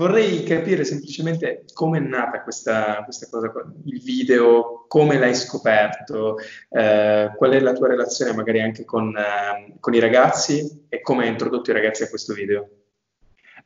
Vorrei capire semplicemente come è nata questa cosa, il video, come l'hai scoperto, qual è la tua relazione magari anche con i ragazzi e come hai introdotto i ragazzi a questo video?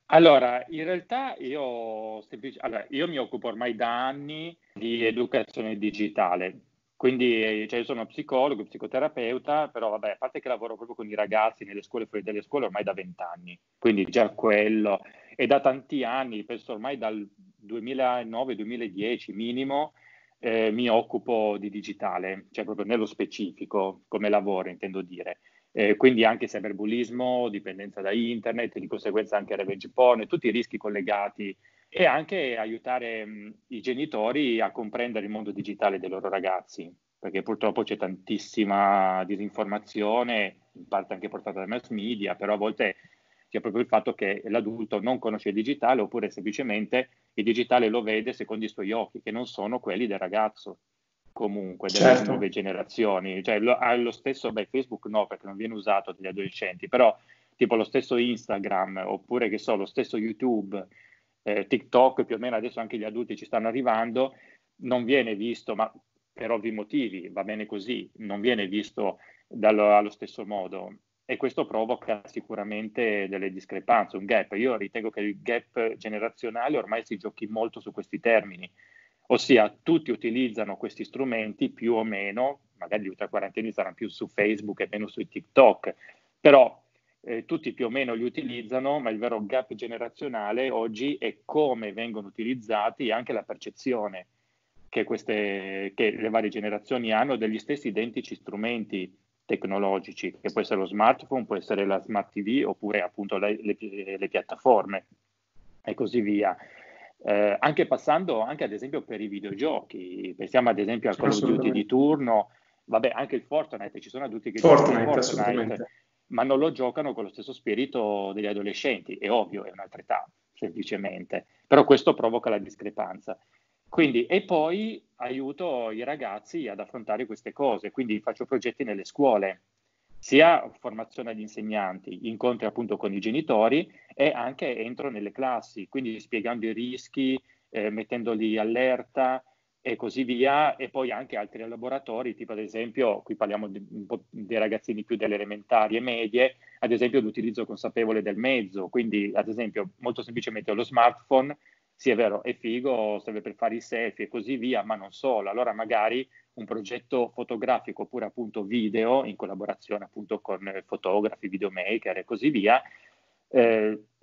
Allora, in realtà io mi occupo ormai da anni di educazione digitale, quindi io sono psicologo, psicoterapeuta, però vabbè, a parte che lavoro proprio con i ragazzi nelle scuole e fuori dalle scuole ormai da 20 anni, quindi già quello, e da tanti anni, penso ormai dal 2009-2010 minimo, mi occupo di digitale, cioè proprio nello specifico, come lavoro intendo dire. Quindi anche cyberbullismo, dipendenza da internet, di conseguenza anche revenge porn, tutti i rischi collegati, e anche aiutare i genitori a comprendere il mondo digitale dei loro ragazzi, perché purtroppo c'è tantissima disinformazione, in parte anche portata dai mass media, però a volte c'è proprio il fatto che l'adulto non conosce il digitale, oppure semplicemente il digitale lo vede secondo i suoi occhi, che non sono quelli del ragazzo. Comunque delle certo. nuove generazioni, cioè lo stesso, beh, Facebook no, perché non viene usato dagli adolescenti, però tipo lo stesso Instagram, oppure che so, lo stesso YouTube, TikTok, più o meno adesso anche gli adulti ci stanno arrivando, non viene visto, ma per ovvi motivi, va bene così, non viene visto allo stesso modo, e questo provoca sicuramente delle discrepanze, un gap. Io ritengo che il gap generazionale ormai si giochi molto su questi termini, ossia tutti utilizzano questi strumenti più o meno, magari gli ultra quarantenni saranno più su Facebook e meno su TikTok, però tutti più o meno li utilizzano, ma il vero gap generazionale oggi è come vengono utilizzati e anche la percezione che le varie generazioni hanno degli stessi identici strumenti tecnologici, che può essere lo smartphone, può essere la smart TV, oppure appunto le piattaforme e così via. Anche passando anche ad esempio per i videogiochi, pensiamo ad esempio al Call of Duty di turno, vabbè anche il Fortnite, ci sono adulti che giocano Fortnite, ma non lo giocano con lo stesso spirito degli adolescenti, è ovvio, è un'altra età semplicemente, però questo provoca la discrepanza. Quindi, e poi aiuto i ragazzi ad affrontare queste cose, quindi faccio progetti nelle scuole, sia formazione agli insegnanti, incontri appunto con i genitori, e anche entro nelle classi, quindi spiegando i rischi, mettendoli allerta e così via, e poi anche altri laboratori, tipo ad esempio, qui parliamo un po' dei ragazzini più delle elementari e medie, ad esempio l'utilizzo consapevole del mezzo, quindi ad esempio molto semplicemente lo smartphone, sì è vero, è figo, serve per fare i selfie e così via, ma non solo, allora magari un progetto fotografico oppure appunto video in collaborazione appunto con fotografi, videomaker e così via,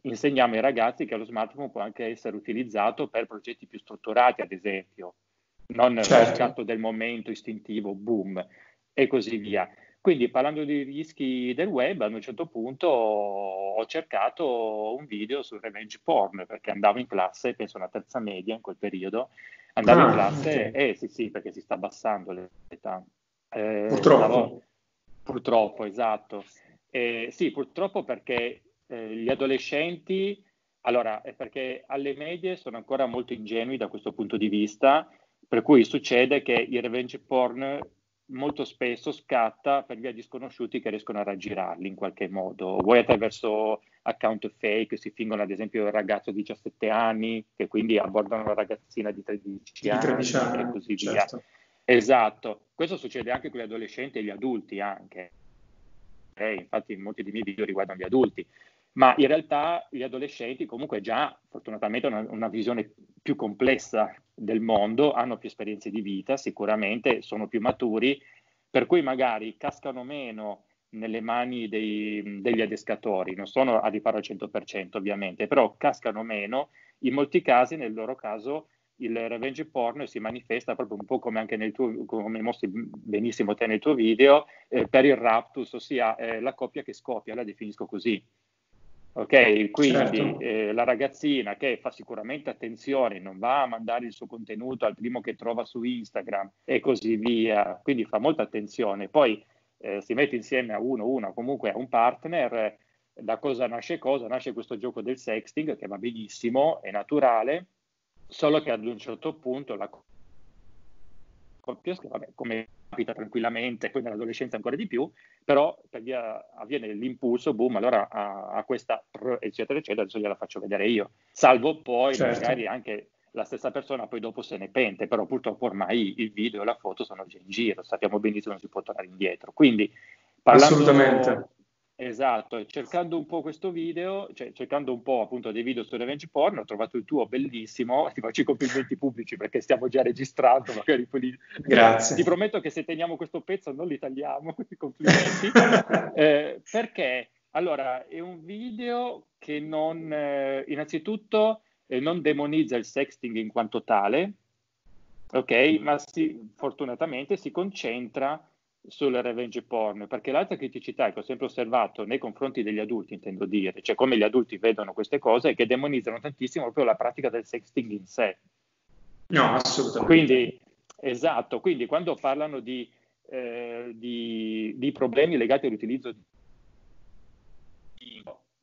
insegniamo ai ragazzi che lo smartphone può anche essere utilizzato per progetti più strutturati, ad esempio, non certo. per il scatto del momento istintivo, boom, e così via. Quindi parlando dei rischi del web, ad un certo punto ho cercato un video sul revenge porn, perché andavo in classe, penso alla terza media in quel periodo, andavo in classe, okay. Sì, perché si sta abbassando l'età. Purtroppo. Purtroppo, esatto. Sì, purtroppo perché gli adolescenti, allora, è perché alle medie sono ancora molto ingenui da questo punto di vista, per cui succede che il revenge porn molto spesso scatta per via di sconosciuti che riescono a raggirarli in qualche modo, vuoi attraverso account fake, si fingono ad esempio un ragazzo di 17 anni che quindi abbordano una ragazzina di 13 anni e così certo. via. Esatto, questo succede anche con gli adolescenti e gli adulti anche, infatti molti dei miei video riguardano gli adulti, ma in realtà gli adolescenti comunque già fortunatamente hanno una visione più complessa del mondo, hanno più esperienze di vita sicuramente, sono più maturi, per cui magari cascano meno nelle mani degli adescatori, non sono a riparo al 100% ovviamente, però cascano meno, in molti casi, nel loro caso il revenge porn si manifesta proprio un po' come anche nel tuo, come mostri benissimo te nel tuo video, per il raptus, ossia la coppia che scoppia, la definisco così. Ok, quindi certo. La ragazzina che fa sicuramente attenzione, non va a mandare il suo contenuto al primo che trova su Instagram e così via, quindi fa molta attenzione, poi si mette insieme a una, comunque a un partner, da cosa nasce questo gioco del sexting che va benissimo, è naturale, solo che ad un certo punto la coppia, vabbè, come capita tranquillamente, poi nell'adolescenza ancora di più, però per via, avviene l'impulso, boom, allora a questa eccetera eccetera, adesso gliela faccio vedere io, salvo poi magari anche la stessa persona poi dopo se ne pente, però purtroppo ormai il video e la foto sono già in giro, sappiamo benissimo non si può tornare indietro, quindi parlando, assolutamente, esatto, cercando un po' questo video, cioè cercando un po' appunto dei video su revenge porn, ho trovato il tuo bellissimo, ti faccio i complimenti pubblici perché stiamo già registrando, magari poi li... Grazie. Ti prometto che se teniamo questo pezzo non li tagliamo, questi complimenti, perché allora è un video che non, innanzitutto non demonizza il sexting in quanto tale, ok, ma fortunatamente si concentra sulle revenge porn, perché l'altra criticità che ho sempre osservato nei confronti degli adulti, intendo dire, cioè come gli adulti vedono queste cose, è che demonizzano tantissimo proprio la pratica del sexting in sé. No, assolutamente. Quindi, esatto, quindi quando parlano di problemi legati all'utilizzo di,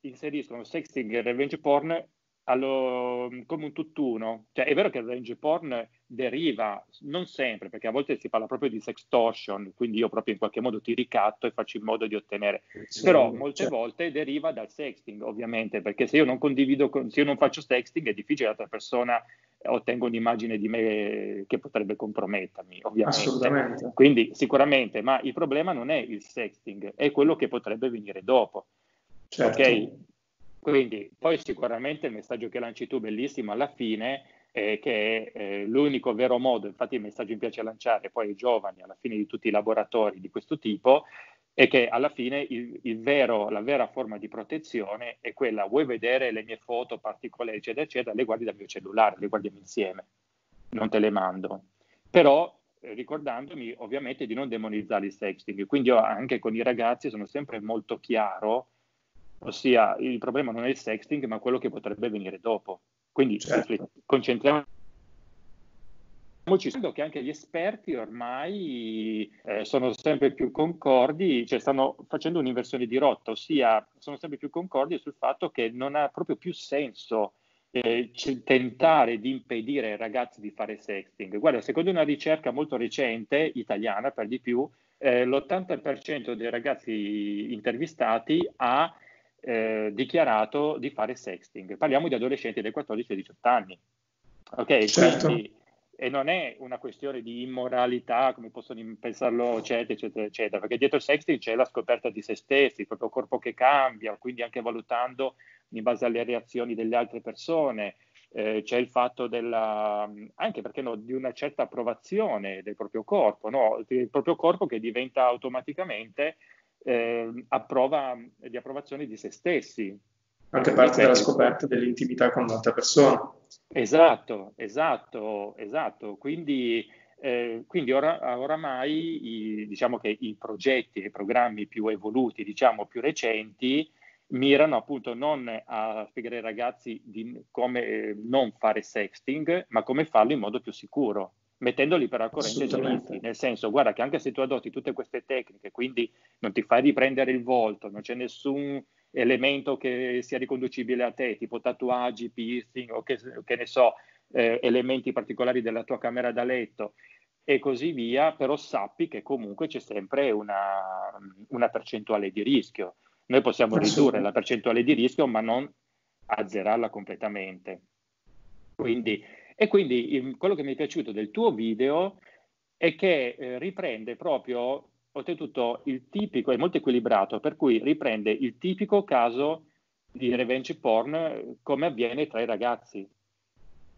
inseriscono sexting e revenge porn come un tutt'uno, cioè è vero che il revenge porn deriva, non sempre, perché a volte si parla proprio di sextortion, quindi io proprio in qualche modo ti ricatto e faccio in modo di ottenere, sì, però molte volte deriva dal sexting, ovviamente, perché se io non condivido, se io non faccio sexting è difficile che l'altra persona ottenga un'immagine di me che potrebbe compromettermi, ovviamente. Assolutamente. Quindi sicuramente, ma il problema non è il sexting, è quello che potrebbe venire dopo, ok? Quindi poi sicuramente il messaggio che lanci tu bellissimo alla fine è che l'unico vero modo, infatti il messaggio mi piace lanciare poi ai giovani alla fine di tutti i laboratori di questo tipo, è che alla fine la vera forma di protezione è quella: vuoi vedere le mie foto particolari eccetera eccetera, le guardi dal mio cellulare, le guardiamo insieme, non te le mando, però ricordandomi ovviamente di non demonizzare il sexting. Quindi io anche con i ragazzi sono sempre molto chiaro, ossia il problema non è il sexting ma quello che potrebbe venire dopo, quindi concentriamoci, credo che anche gli esperti ormai sono sempre più concordi, cioè stanno facendo un'inversione di rotta, ossia sono sempre più concordi sul fatto che non ha proprio più senso tentare di impedire ai ragazzi di fare sexting. Guarda, secondo una ricerca molto recente, italiana per di più, l'80% dei ragazzi intervistati ha dichiarato di fare sexting. Parliamo di adolescenti dai 14 ai 18 anni, ok? Certo. Quindi, e non è una questione di immoralità come possono pensarlo eccetera eccetera eccetera, perché dietro il sexting c'è la scoperta di se stessi, il proprio corpo che cambia, quindi anche valutando in base alle reazioni delle altre persone, c'è il fatto della, anche perché no, di una certa approvazione del proprio corpo, no? Il proprio corpo che diventa automaticamente a prova di approvazione di se stessi. Anche parte della scoperta dell'intimità con un'altra persona. Esatto, esatto, esatto. Quindi oramai diciamo che i progetti e i programmi più evoluti, diciamo più recenti, mirano appunto non a spiegare ai ragazzi di come non fare sexting, ma come farlo in modo più sicuro, mettendoli per al corrente dei rischi, nel senso: guarda che anche se tu adotti tutte queste tecniche, quindi non ti fai riprendere il volto, non c'è nessun elemento che sia riconducibile a te, tipo tatuaggi, piercing o che ne so, elementi particolari della tua camera da letto e così via, però sappi che comunque c'è sempre una percentuale di rischio. Noi possiamo ridurre la percentuale di rischio ma non azzerarla completamente. Quindi quello che mi è piaciuto del tuo video è che riprende proprio, oltretutto, il tipico, è molto equilibrato, per cui riprende il tipico caso di revenge porn come avviene tra i ragazzi,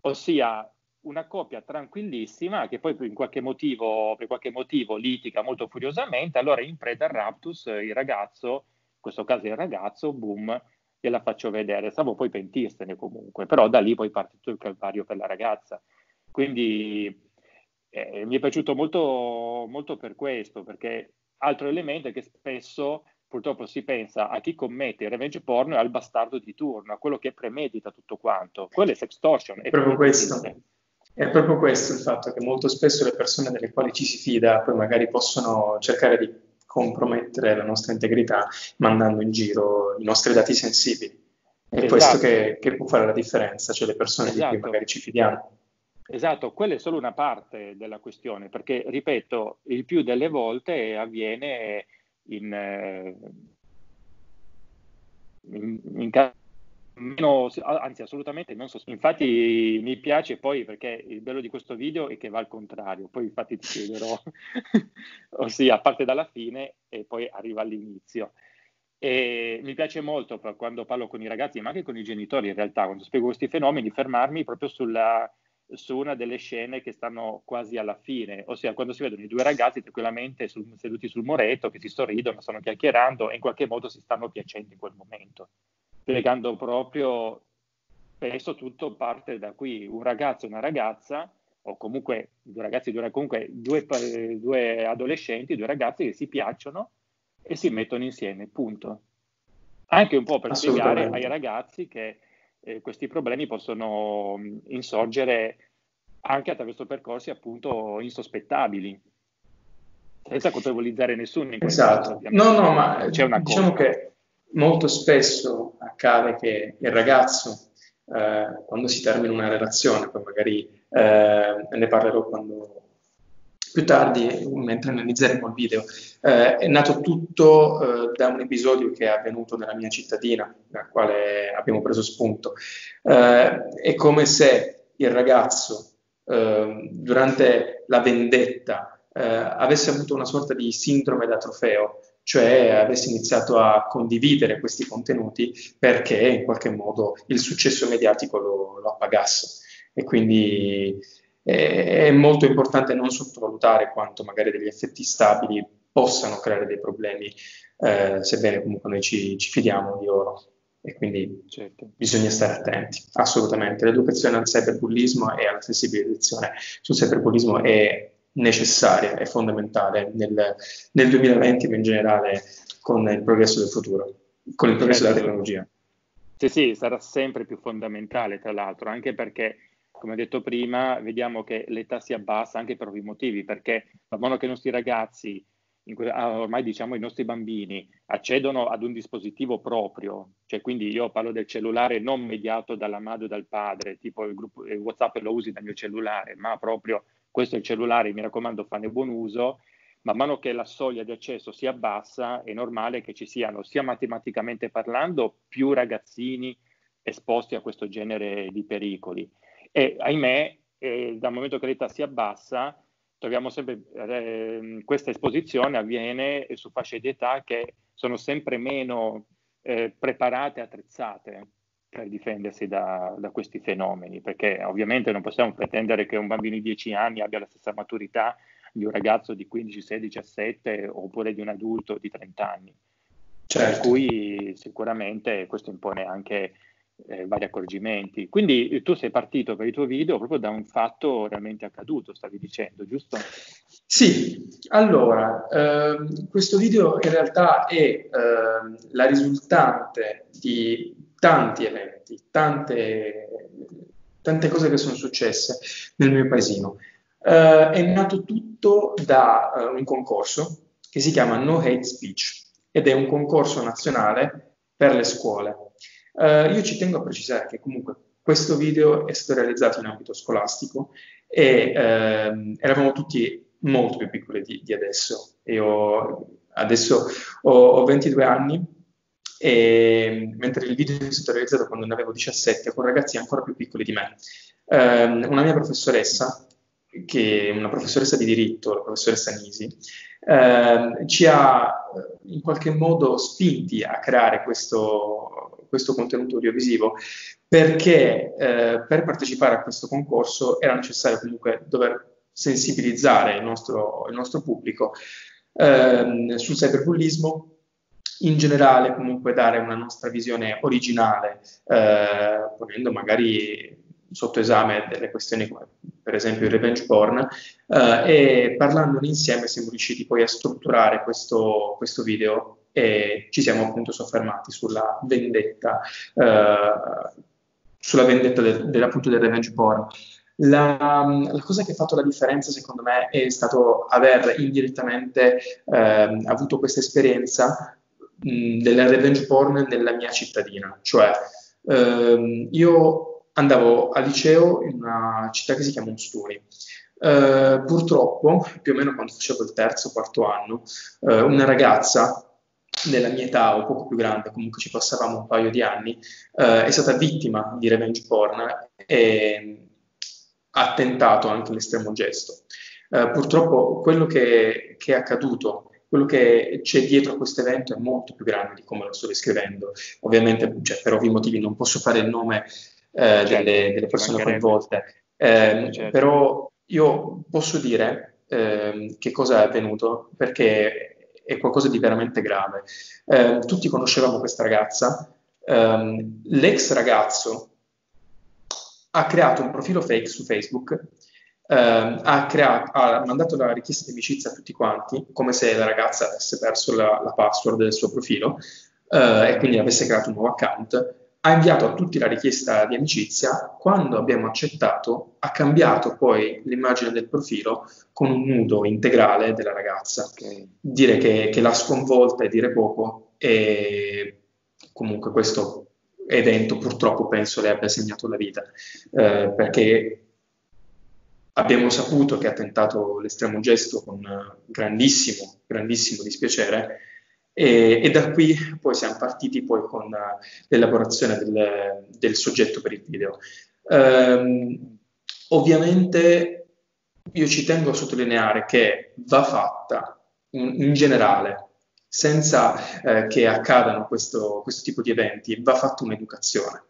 ossia una coppia tranquillissima che poi per qualche motivo litiga molto furiosamente, allora in preda al raptus il ragazzo, boom, gliela faccio vedere, stavo poi pentirsene comunque, però da lì poi parte tutto il calvario per la ragazza. Quindi mi è piaciuto molto, molto per questo, perché altro elemento è che spesso purtroppo si pensa a chi commette il revenge porn al bastardo di turno, a quello che premedita tutto quanto. Quello è sextortion. È proprio questo. È proprio questo il fatto che molto spesso le persone delle quali ci si fida poi magari possono cercare di compromettere la nostra integrità mandando in giro i nostri dati sensibili. È questo che può fare la differenza, cioè le persone di cui magari ci fidiamo. Esatto, quella è solo una parte della questione, perché, ripeto, il più delle volte avviene in caso meno, anzi assolutamente non sospetto. Infatti mi piace poi, perché il bello di questo video è che va al contrario, poi infatti ti chiederò, ossia parte dalla fine e poi arriva all'inizio. E mi piace molto quando parlo con i ragazzi, ma anche con i genitori in realtà, quando spiego questi fenomeni, fermarmi proprio su una delle scene che stanno quasi alla fine, ossia quando si vedono i due ragazzi tranquillamente seduti sul muretto, che si sorridono, stanno chiacchierando e in qualche modo si stanno piacendo in quel momento, spiegando proprio, spesso tutto parte da qui, un ragazzo e una ragazza, o comunque due ragazzi, due adolescenti, due ragazzi che si piacciono e si mettono insieme, punto. Anche un po' per spiegare ai ragazzi che questi problemi possono insorgere anche attraverso percorsi appunto insospettabili, senza colpevolizzare nessuno in questo caso. No, ma c'è una cosa. Diciamo che molto spesso accade che il ragazzo, quando si termina una relazione, poi magari ne parlerò quando più tardi, mentre analizzeremo il video, è nato tutto da un episodio che è avvenuto nella mia cittadina, dal quale abbiamo preso spunto. È come se il ragazzo, durante la vendetta, avesse avuto una sorta di sindrome da trofeo, cioè avesse iniziato a condividere questi contenuti perché in qualche modo il successo mediatico lo appagasse. E quindi è molto importante non sottovalutare quanto magari degli effetti stabili possano creare dei problemi, sebbene comunque noi ci fidiamo di loro, e quindi bisogna stare attenti, assolutamente. L'educazione al cyberbullismo e alla sensibilizzazione sul cyberbullismo è necessaria, è fondamentale nel 2020, ma in generale con il progresso del futuro, con il progresso della tecnologia. Sì, sarà sempre più fondamentale, tra l'altro, anche perché, come detto prima, vediamo che l'età si abbassa anche per ovvi motivi, perché man mano che i nostri ragazzi, ormai diciamo i nostri bambini, accedono ad un dispositivo proprio, cioè quindi io parlo del cellulare non mediato dalla madre o dal padre, tipo il WhatsApp lo usi dal mio cellulare, ma proprio questo è il cellulare, mi raccomando, fanne buon uso. Man mano che la soglia di accesso si abbassa, è normale che ci siano, sia matematicamente parlando, più ragazzini esposti a questo genere di pericoli. E ahimè, dal momento che l'età si abbassa, troviamo sempre questa esposizione avviene su fasce di età che sono sempre meno preparate e attrezzate per difendersi da questi fenomeni, perché ovviamente non possiamo pretendere che un bambino di 10 anni abbia la stessa maturità di un ragazzo di 15, 16, 17 oppure di un adulto di 30 anni. Per cui sicuramente questo impone anche vari accorgimenti. Quindi tu sei partito per il tuo video proprio da un fatto realmente accaduto, stavi dicendo, giusto? Sì, allora questo video in realtà è la risultante di tanti eventi, tante cose che sono successe nel mio paesino. È nato tutto da un concorso che si chiama No Hate Speech ed è un concorso nazionale per le scuole. Io ci tengo a precisare che comunque questo video è stato realizzato in ambito scolastico e eravamo tutti molto più piccoli di adesso. Io adesso ho 22 anni, e mentre il video è stato realizzato quando ne avevo 17, con ragazzi ancora più piccoli di me. Una mia professoressa, che è una professoressa di diritto, la professoressa Nisi, ci ha in qualche modo spinti a creare questo contenuto audiovisivo, perché per partecipare a questo concorso era necessario comunque dover sensibilizzare il nostro pubblico sul cyberbullismo, in generale comunque dare una nostra visione originale, ponendo magari sotto esame delle questioni come per esempio il revenge porn, e parlandone insieme siamo riusciti poi a strutturare questo video e ci siamo appunto soffermati sulla vendetta appunto del revenge porn. La cosa che ha fatto la differenza, secondo me, è stato aver indirettamente avuto questa esperienza della revenge porn nella mia cittadina, cioè io andavo al liceo in una città che si chiama Sturi. Purtroppo, più o meno quando facevo il terzo o quarto anno, una ragazza della mia età o poco più grande, comunque ci passavamo un paio di anni, è stata vittima di revenge porn e ha tentato anche l'estremo gesto. Purtroppo quello che è accaduto, quello che c'è dietro a questo evento è molto più grande di come lo sto descrivendo. Ovviamente, cioè, per ovvi motivi non posso fare il nome delle persone coinvolte, però io posso dire che cosa è avvenuto, perché è qualcosa di veramente grave. Tutti conoscevamo questa ragazza, l'ex ragazzo ha creato un profilo fake su Facebook, ha mandato la richiesta di amicizia a tutti quanti, come se la ragazza avesse perso la password del suo profilo e quindi avesse creato un nuovo account. Ha inviato a tutti la richiesta di amicizia, quando abbiamo accettato ha cambiato poi l'immagine del profilo con un nudo integrale della ragazza. Okay. Dire che l'ha sconvolta è dire poco, e comunque questo evento purtroppo penso le abbia segnato la vita, perché abbiamo saputo che ha tentato l'estremo gesto con grandissimo, grandissimo dispiacere. E da qui poi siamo partiti poi con l'elaborazione del soggetto per il video. Ovviamente io ci tengo a sottolineare che va fatta in generale, senza che accadano questo tipo di eventi, va fatta un'educazione.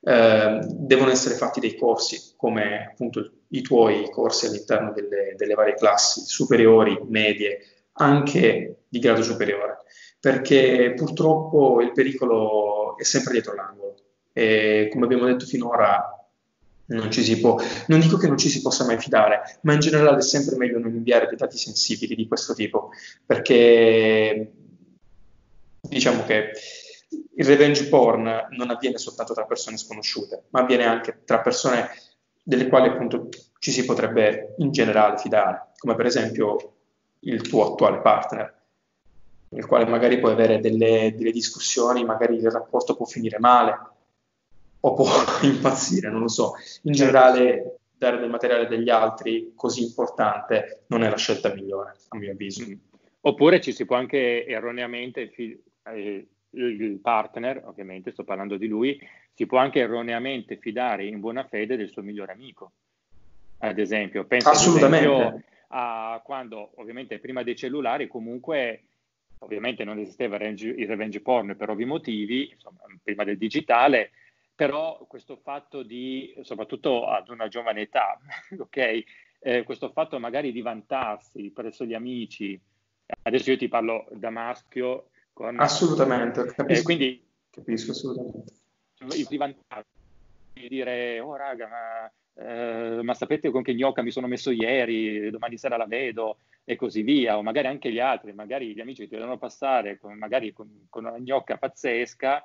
Devono essere fatti dei corsi, come appunto i tuoi corsi all'interno delle varie classi superiori, medie, anche di grado superiore, perché purtroppo il pericolo è sempre dietro l'angolo e, come abbiamo detto finora, non dico che non ci si possa mai fidare, ma in generale è sempre meglio non inviare dei dati sensibili di questo tipo, perché diciamo che il revenge porn non avviene soltanto tra persone sconosciute, ma avviene anche tra persone delle quali appunto ci si potrebbe in generale fidare, come per esempio il tuo attuale partner, il quale magari puoi avere delle discussioni, magari il rapporto può finire male o può impazzire, non lo so. In generale, dare del materiale degli altri così importante non è la scelta migliore, a mio avviso. Oppure ci si può anche erroneamente, il partner, ovviamente sto parlando di lui, si può anche erroneamente fidare in buona fede del suo migliore amico, ad esempio. Penso, assolutamente. Ad esempio, quando ovviamente prima dei cellulari comunque ovviamente non esisteva il revenge porn per ovvi motivi, insomma, prima del digitale, però questo fatto di, soprattutto ad una giovane età, ok, questo fatto magari di vantarsi presso gli amici, adesso io ti parlo da maschio, con, assolutamente, capisco, quindi, capisco assolutamente, di vantarsi, di dire oh raga, ma sapete con che gnocca mi sono messo ieri, domani sera la vedo, e così via. O magari anche gli altri, magari gli amici ti devono passare con una gnocca pazzesca,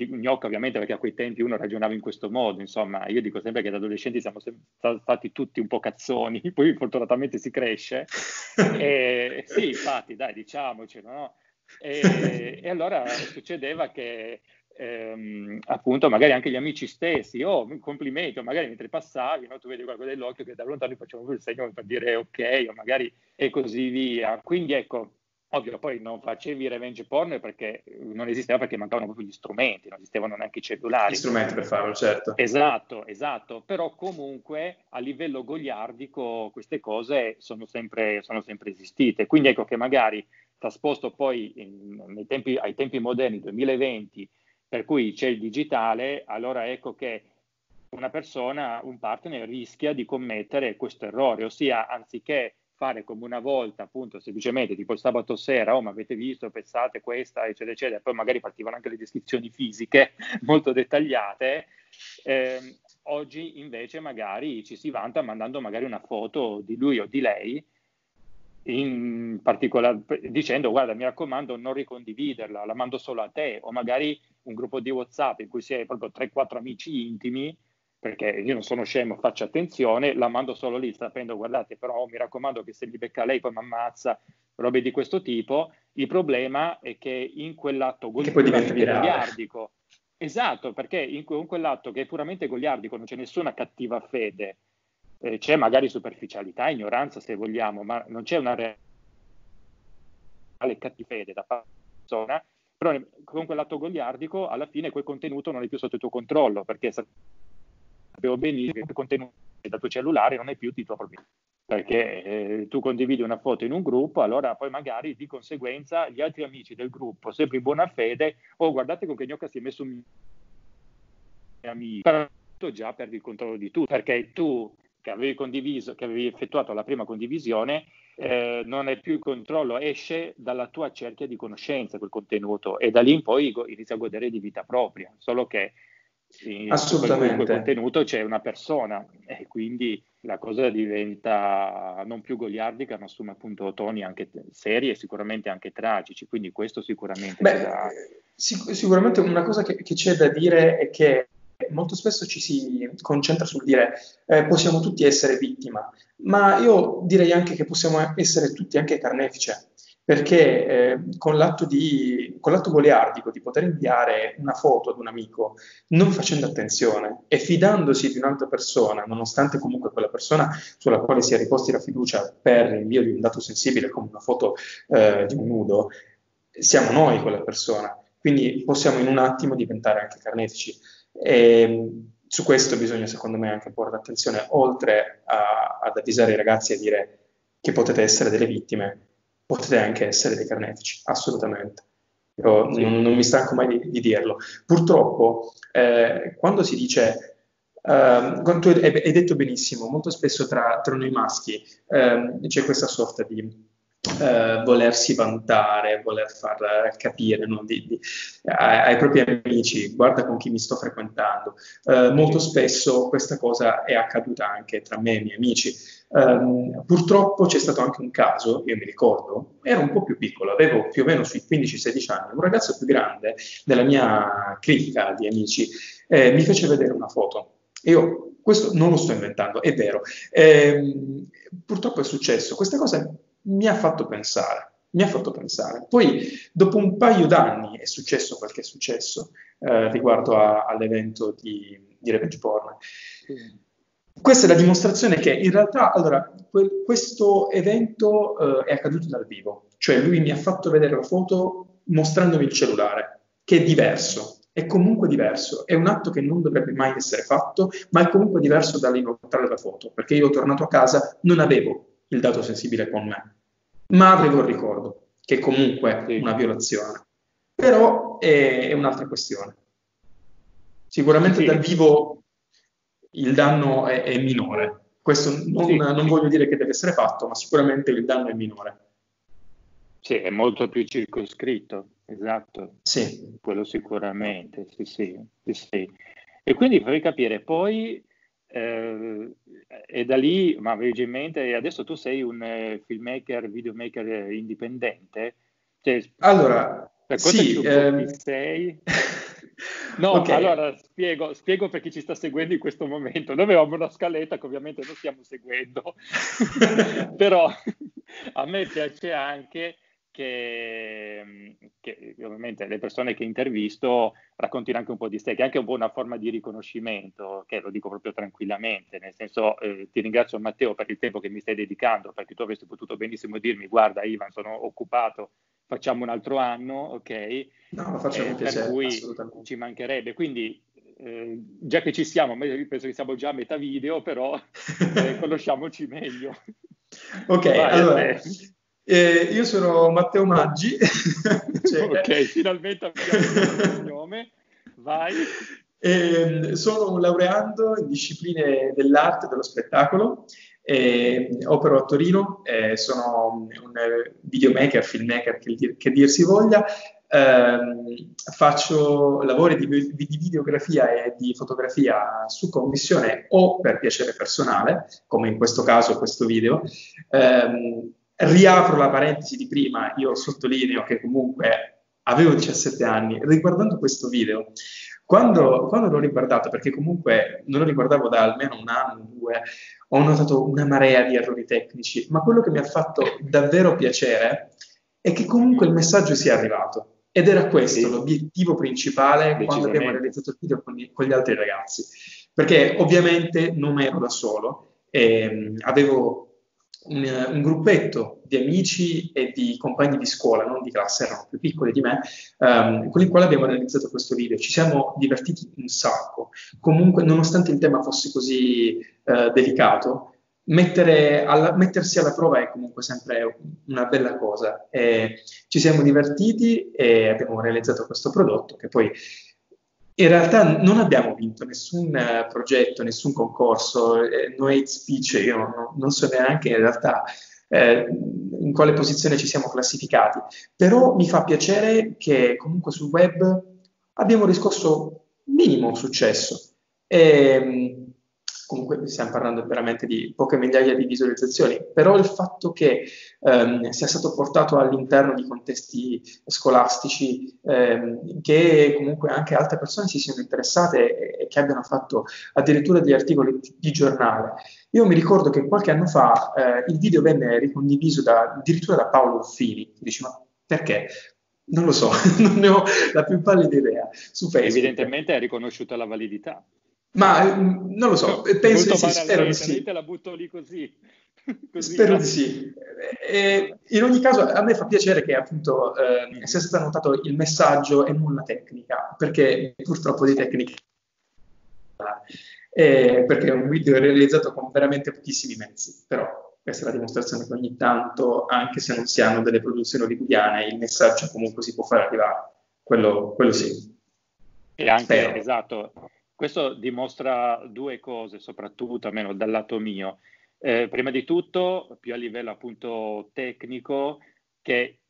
gnocca ovviamente perché a quei tempi uno ragionava in questo modo, insomma. Io dico sempre che da adolescenti siamo stati tutti un po' cazzoni, poi fortunatamente si cresce e, sì, infatti, dai, diciamocelo, no? E allora succedeva che appunto magari anche gli amici stessi, complimenti, o magari mentre passavi, no, tu vedi qualcosa dell'occhio che da lontano facevano il segno per dire ok, o magari, e così via. Quindi ecco, ovvio, poi non facevi revenge porn perché non esisteva, perché mancavano proprio gli strumenti, non esistevano neanche i cellulari, gli strumenti per farlo, certo. Esatto, però comunque a livello goliardico queste cose sono sempre esistite. Quindi ecco che magari trasposto poi ai tempi moderni, 2020, per cui c'è il digitale, allora ecco che una persona, un partner, rischia di commettere questo errore, ossia anziché fare come una volta, appunto, semplicemente tipo il sabato sera, ma avete visto, pensate questa, eccetera, eccetera, poi magari partivano anche le descrizioni fisiche molto dettagliate, oggi invece magari ci si vanta mandando magari una foto di lui o di lei, in particolare dicendo guarda, mi raccomando, non ricondividerla, la mando solo a te, o magari un gruppo di WhatsApp in cui si è proprio 3-4 amici intimi, perché io non sono scemo, faccio attenzione, la mando solo lì, sapendo guardate, però mi raccomando che se mi becca lei poi mi ammazza, robe di questo tipo. Il problema è che in quell'atto goliardico Esatto, perché in quell'atto che è puramente goliardico non c'è nessuna cattiva fede, c'è magari superficialità, ignoranza se vogliamo, ma non c'è una reale cattifede da parte della persona, però con quell'atto goliardico alla fine quel contenuto non è più sotto il tuo controllo, perché sapevo benissimo che quel contenuto dal tuo cellulare non è più di tuo problema, perché tu condividi una foto in un gruppo, allora poi magari di conseguenza gli altri amici del gruppo, sempre in buona fede, oh guardate con che gnocca si è messo un mio amico, però già perdi il controllo di tutto, perché tu che avevi condiviso, che avevi effettuato la prima condivisione, non è più il controllo, esce dalla tua cerchia di conoscenza quel contenuto e da lì in poi inizia a godere di vita propria, solo che sì, assolutamente. In quel contenuto c'è una persona e quindi la cosa diventa non più goliardica ma assume appunto toni anche seri e sicuramente anche tragici, quindi questo sicuramente sicuramente una cosa che c'è da dire è che molto spesso ci si concentra sul dire possiamo tutti essere vittima, ma io direi anche che possiamo essere tutti anche carnefice, perché con l'atto goliardico di poter inviare una foto ad un amico, non facendo attenzione e fidandosi di un'altra persona, nonostante comunque quella persona sulla quale si è riposti la fiducia per l'invio di un dato sensibile come una foto di un nudo, siamo noi quella persona, quindi possiamo in un attimo diventare anche carnefici. E su questo bisogna secondo me anche porre attenzione, oltre ad avvisare i ragazzi a dire che potete essere delle vittime, potete anche essere dei carnefici, assolutamente. Io non mi stanco mai di dirlo. Purtroppo, quando si dice, tu hai detto benissimo, molto spesso tra noi maschi c'è questa sorta di volersi vantare, voler far capire ai propri amici, guarda con chi mi sto frequentando. Molto spesso questa cosa è accaduta anche tra me e i miei amici. Purtroppo c'è stato anche un caso, io mi ricordo, ero un po' più piccolo, avevo più o meno sui 15-16 anni, un ragazzo più grande della mia clica di amici mi fece vedere una foto. Io questo non lo sto inventando, è vero. Purtroppo è successo, questa cosa mi ha fatto pensare. Poi dopo un paio d'anni è successo quel che è successo riguardo all'evento di Revenge Porn. Questa è la dimostrazione che in realtà, allora, questo evento è accaduto dal vivo, cioè lui mi ha fatto vedere la foto mostrandomi il cellulare, che è diverso, è comunque diverso, è un atto che non dovrebbe mai essere fatto, ma è comunque diverso dall'inoltrare la foto, perché io tornato a casa non avevo il dato sensibile con me, ma avevo il ricordo, che è comunque una violazione, però è un'altra questione. Sicuramente dal vivo il danno è minore, questo non voglio dire che deve essere fatto, ma sicuramente il danno è minore. Sì, è molto più circoscritto, esatto, sì. Quello sicuramente, sì. E quindi farvi capire, poi... e da lì, ma avevi già in mente, adesso tu sei un videomaker indipendente, cioè, allora sì, sei? No, okay. Allora spiego per chi ci sta seguendo in questo momento. Noi avevamo una scaletta che ovviamente non stiamo seguendo però a me piace anche che ovviamente le persone che intervisto raccontino anche un po' di sé, che è anche un po' una forma di riconoscimento, che lo dico proprio tranquillamente, nel senso ti ringrazio Matteo per il tempo che mi stai dedicando, perché tu avresti potuto benissimo dirmi guarda Ivan sono occupato, facciamo un altro anno, ok? No, lo facciamo piacere, per cui ci mancherebbe, quindi già che ci siamo, penso che siamo già a metà video, però conosciamoci meglio. Ok, vai, allora... io sono Matteo Maggi. Ok, finalmente abbiamo il cognome. Vai. Sono un laureando in discipline dell'arte e dello spettacolo. Opero a Torino. Sono un videomaker, filmmaker, che dir si voglia. Faccio lavori di videografia e di fotografia su commissione o per piacere personale, come in questo caso questo video. Riapro la parentesi di prima, io sottolineo che comunque avevo 17 anni, riguardando questo video, quando l'ho riguardato, perché comunque non lo riguardavo da almeno un anno, due, ho notato una marea di errori tecnici, ma quello che mi ha fatto davvero piacere è che comunque il messaggio sia arrivato, Ed era questo l'obiettivo principale quando abbiamo realizzato il video con gli altri ragazzi, perché ovviamente non ero da solo, avevo un gruppetto di amici e di compagni di scuola, non di classe, erano più piccoli di me, con i quali abbiamo realizzato questo video. Ci siamo divertiti un sacco. Comunque, nonostante il tema fosse così delicato, mettersi alla prova è comunque sempre una bella cosa. Ci siamo divertiti e abbiamo realizzato questo prodotto che poi in realtà non abbiamo vinto nessun progetto, nessun concorso, No Hate Speech, io non so neanche in realtà in quale posizione ci siamo classificati, però mi fa piacere che comunque sul web abbiamo riscosso minimo successo. Comunque stiamo parlando veramente di poche migliaia di visualizzazioni, però il fatto che sia stato portato all'interno di contesti scolastici, che comunque anche altre persone si siano interessate e che abbiano fatto addirittura degli articoli di giornale. Io mi ricordo che qualche anno fa il video venne ricondiviso addirittura da Paolo Uffini. Dici, ma perché? Non lo so, non ne ho la più pallida idea. Su Facebook. Evidentemente è riconosciuta la validità. Ma non lo so, penso di sì, spero di sì. La butto lì così. Spero di sì. E in ogni caso a me fa piacere che appunto sia stato notato il messaggio e non la tecnica, perché purtroppo di tecniche, perché è un video realizzato con veramente pochissimi mezzi, però questa è la dimostrazione che ogni tanto, anche se non si hanno delle produzioni hollywoodiane, il messaggio comunque si può far arrivare, quello sì. E anche, spero. Esatto. Questo dimostra due cose, soprattutto almeno dal lato mio. Prima di tutto, più a livello appunto tecnico, che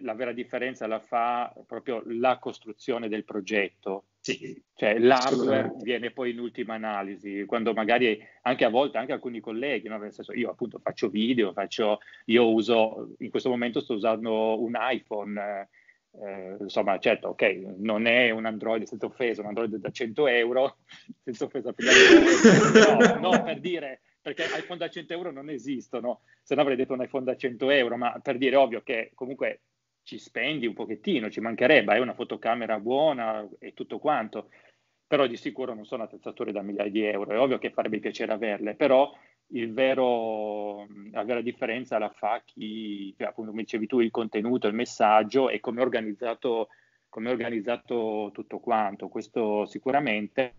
la vera differenza la fa proprio la costruzione del progetto. Sì. Cioè l'hardware viene poi in ultima analisi, quando magari anche a volte anche alcuni colleghi, no? Nel senso, io appunto faccio video, in questo momento sto usando un iPhone. Insomma, certo, ok, non è un Android, senza offesa, un Android da €100, senza offesa, no, per dire, perché iPhone da €100 non esistono, se no avrei detto un iPhone da €100, ma per dire, ovvio che comunque ci spendi un pochettino, ci mancherebbe, è una fotocamera buona e tutto quanto, però di sicuro non sono attrezzature da migliaia di €, è ovvio che farebbe piacere averle, però la vera differenza la fa chi, appunto, come dicevi tu, il contenuto, il messaggio e come è organizzato tutto quanto. Questo sicuramente.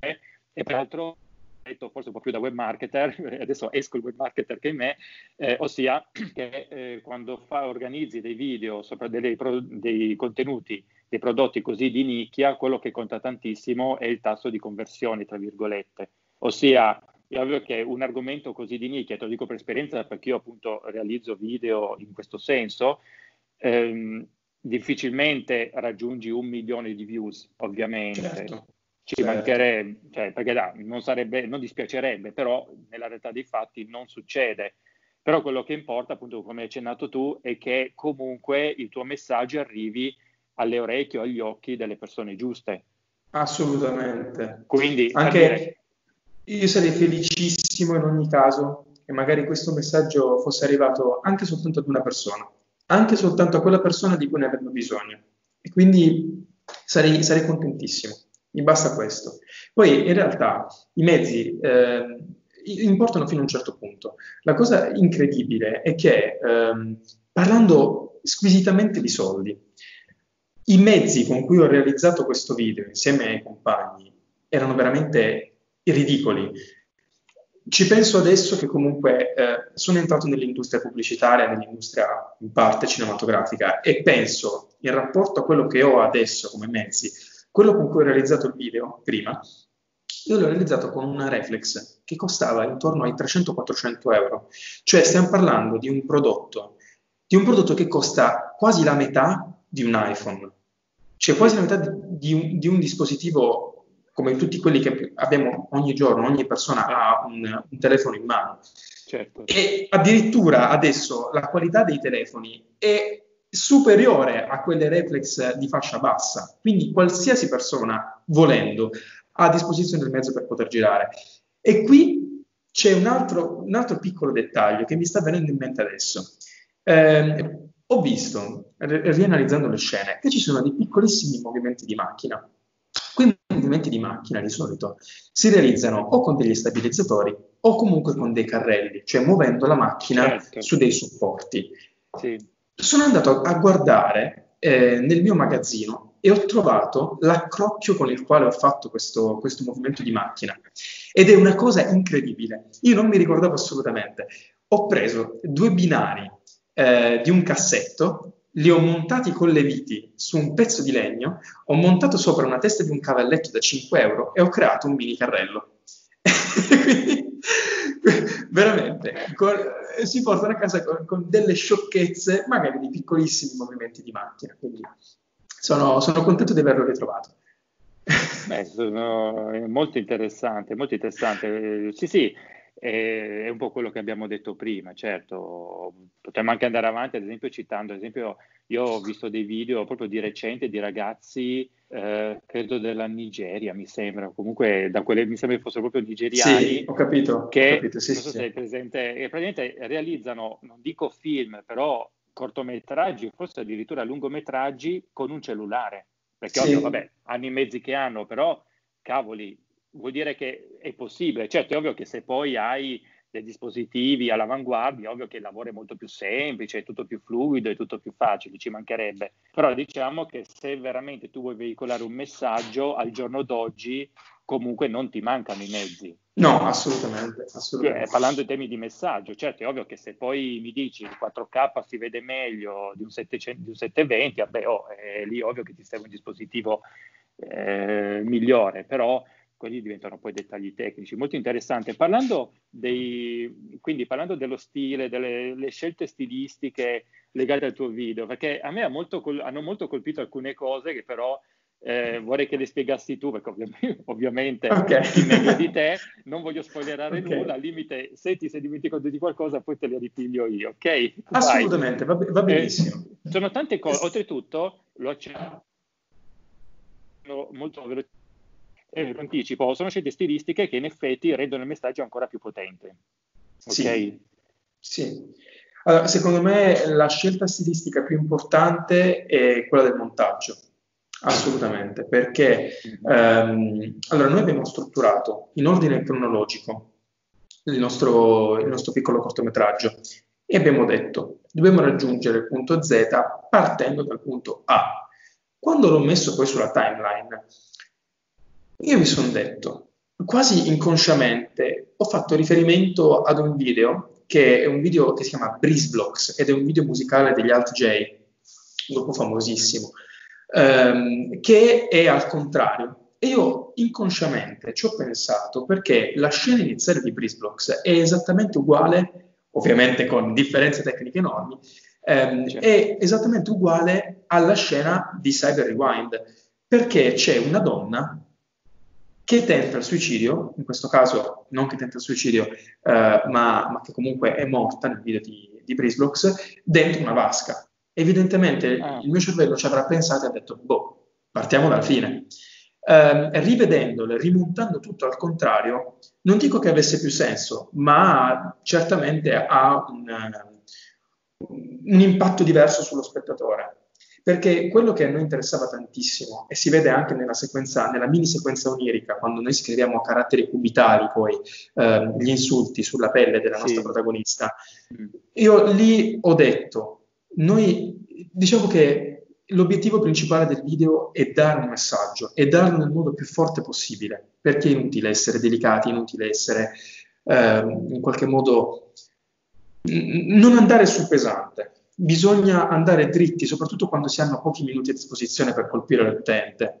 E peraltro, detto forse un po' più da web marketer, adesso esco il web marketer che in me, ossia che quando organizzi dei video sopra dei contenuti, dei prodotti così di nicchia, quello che conta tantissimo è il tasso di conversione, tra virgolette. Ossia, è ovvio che un argomento così di nicchia, te lo dico per esperienza perché io appunto realizzo video in questo senso, difficilmente raggiungi 1 milione di views, ovviamente. Certo. Mancherebbe, cioè, perché non dispiacerebbe, però nella realtà dei fatti non succede. Però quello che importa, appunto, come hai accennato tu, è che comunque il tuo messaggio arrivi alle orecchie o agli occhi delle persone giuste. Assolutamente. Quindi, io sarei felicissimo in ogni caso che magari questo messaggio fosse arrivato anche soltanto ad una persona, anche soltanto a quella persona di cui ne avevano bisogno. E quindi sarei contentissimo, mi basta questo. Poi in realtà i mezzi importano fino a un certo punto. La cosa incredibile è che parlando squisitamente di soldi, i mezzi con cui ho realizzato questo video insieme ai compagni erano veramente ridicoli. Ci penso adesso che comunque sono entrato nell'industria pubblicitaria, nell'industria in parte cinematografica, e penso, in rapporto a quello che ho adesso come mezzi, quello con cui ho realizzato il video prima, io l'ho realizzato con una reflex che costava intorno ai 300-400 euro. Cioè stiamo parlando di un prodotto che costa quasi la metà di un iPhone, cioè quasi la metà di un dispositivo come tutti quelli che abbiamo ogni giorno, ogni persona ha un telefono in mano. Certo. E addirittura adesso la qualità dei telefoni è superiore a quelle reflex di fascia bassa, quindi qualsiasi persona, volendo, ha a disposizione il mezzo per poter girare. E qui c'è un altro piccolo dettaglio che mi sta venendo in mente adesso. ho visto, rianalizzando le scene, che ci sono dei piccolissimi movimenti di macchina. Quei movimenti di macchina di solito si realizzano o con degli stabilizzatori o comunque con dei carrelli, cioè muovendo la macchina su dei supporti. Sì. Sono andato a guardare nel mio magazzino e ho trovato l'accrocchio con il quale ho fatto questo movimento di macchina. Ed è una cosa incredibile. Io non mi ricordavo assolutamente. Ho preso due binari di un cassetto, li ho montati con le viti su un pezzo di legno, ho montato sopra una testa di un cavalletto da 5 euro e ho creato un mini carrello. Quindi, veramente, si portano a casa con delle sciocchezze, magari di piccolissimi movimenti di macchina. Quindi sono contento di averlo ritrovato. Beh, molto interessante. Sì, sì. È un po' quello che abbiamo detto prima, certo, potremmo anche andare avanti, ad esempio citando, ad esempio io ho visto dei video proprio di recente di ragazzi, credo della Nigeria, mi sembra, comunque da quelle mi sembra fossero proprio nigeriani. Sì, ho capito, sì, non so se è presente, che praticamente realizzano, non dico film, però cortometraggi, forse addirittura lungometraggi con un cellulare, perché sì, ovvio, vabbè, hanno i mezzi che hanno, però cavoli, vuol dire che è possibile. Certo, è ovvio che se poi hai dei dispositivi all'avanguardia, è ovvio che il lavoro è molto più semplice, è tutto più fluido, è tutto più facile, ci mancherebbe. Però diciamo che se veramente tu vuoi veicolare un messaggio, al giorno d'oggi comunque non ti mancano i mezzi. No, assolutamente. Parlando in temi di messaggio, certo, è ovvio che se poi mi dici il 4K si vede meglio di un 720, vabbè, è lì ovvio che ti serve un dispositivo migliore, però quelli diventano poi dettagli tecnici. Molto interessante. Parlando dello stile, delle scelte stilistiche legate al tuo video, perché a me hanno molto colpito alcune cose che però vorrei che le spiegassi tu, perché ovviamente meglio di te, non voglio spoilerare nulla, al limite se ti sei dimenticato di qualcosa poi te le ripiglio io, ok? Assolutamente, va benissimo. Sono tante cose, oltretutto lo accenno molto veloce. Anticipo, sono scelte stilistiche che in effetti rendono il messaggio ancora più potente. Okay? Sì. Allora, secondo me la scelta stilistica più importante è quella del montaggio, assolutamente, perché allora noi abbiamo strutturato in ordine cronologico il nostro piccolo cortometraggio e abbiamo detto dobbiamo raggiungere il punto Z partendo dal punto A. Quando l'ho messo poi sulla timeline, io mi sono detto, quasi inconsciamente, ho fatto riferimento ad un video che è un video che si chiama Breeze Blocks ed è un video musicale degli Alt J, un gruppo famosissimo, che è al contrario. E io inconsciamente ci ho pensato perché la scena iniziale di Breeze Blocks è esattamente uguale, ovviamente con differenze tecniche enormi, è esattamente uguale alla scena di Cyber Rewind, perché c'è una donna che tenta il suicidio, in questo caso non che tenta il suicidio, ma che comunque è morta nel video di Breezeblox, dentro una vasca. Evidentemente il mio cervello ci avrà pensato e ha detto, partiamo dalla fine. Rivedendole, rimontando tutto al contrario, non dico che avesse più senso, ma certamente ha un impatto diverso sullo spettatore. Perché quello che a noi interessava tantissimo, e si vede anche nella mini sequenza onirica, quando noi scriviamo a caratteri cubitali poi gli insulti sulla pelle della nostra protagonista, io lì ho detto, diciamo che l'obiettivo principale del video è dare un messaggio, e darlo nel modo più forte possibile, perché è inutile essere delicati, inutile essere in qualche modo non andare sul pesante. Bisogna andare dritti, soprattutto quando si hanno pochi minuti a disposizione per colpire l'utente.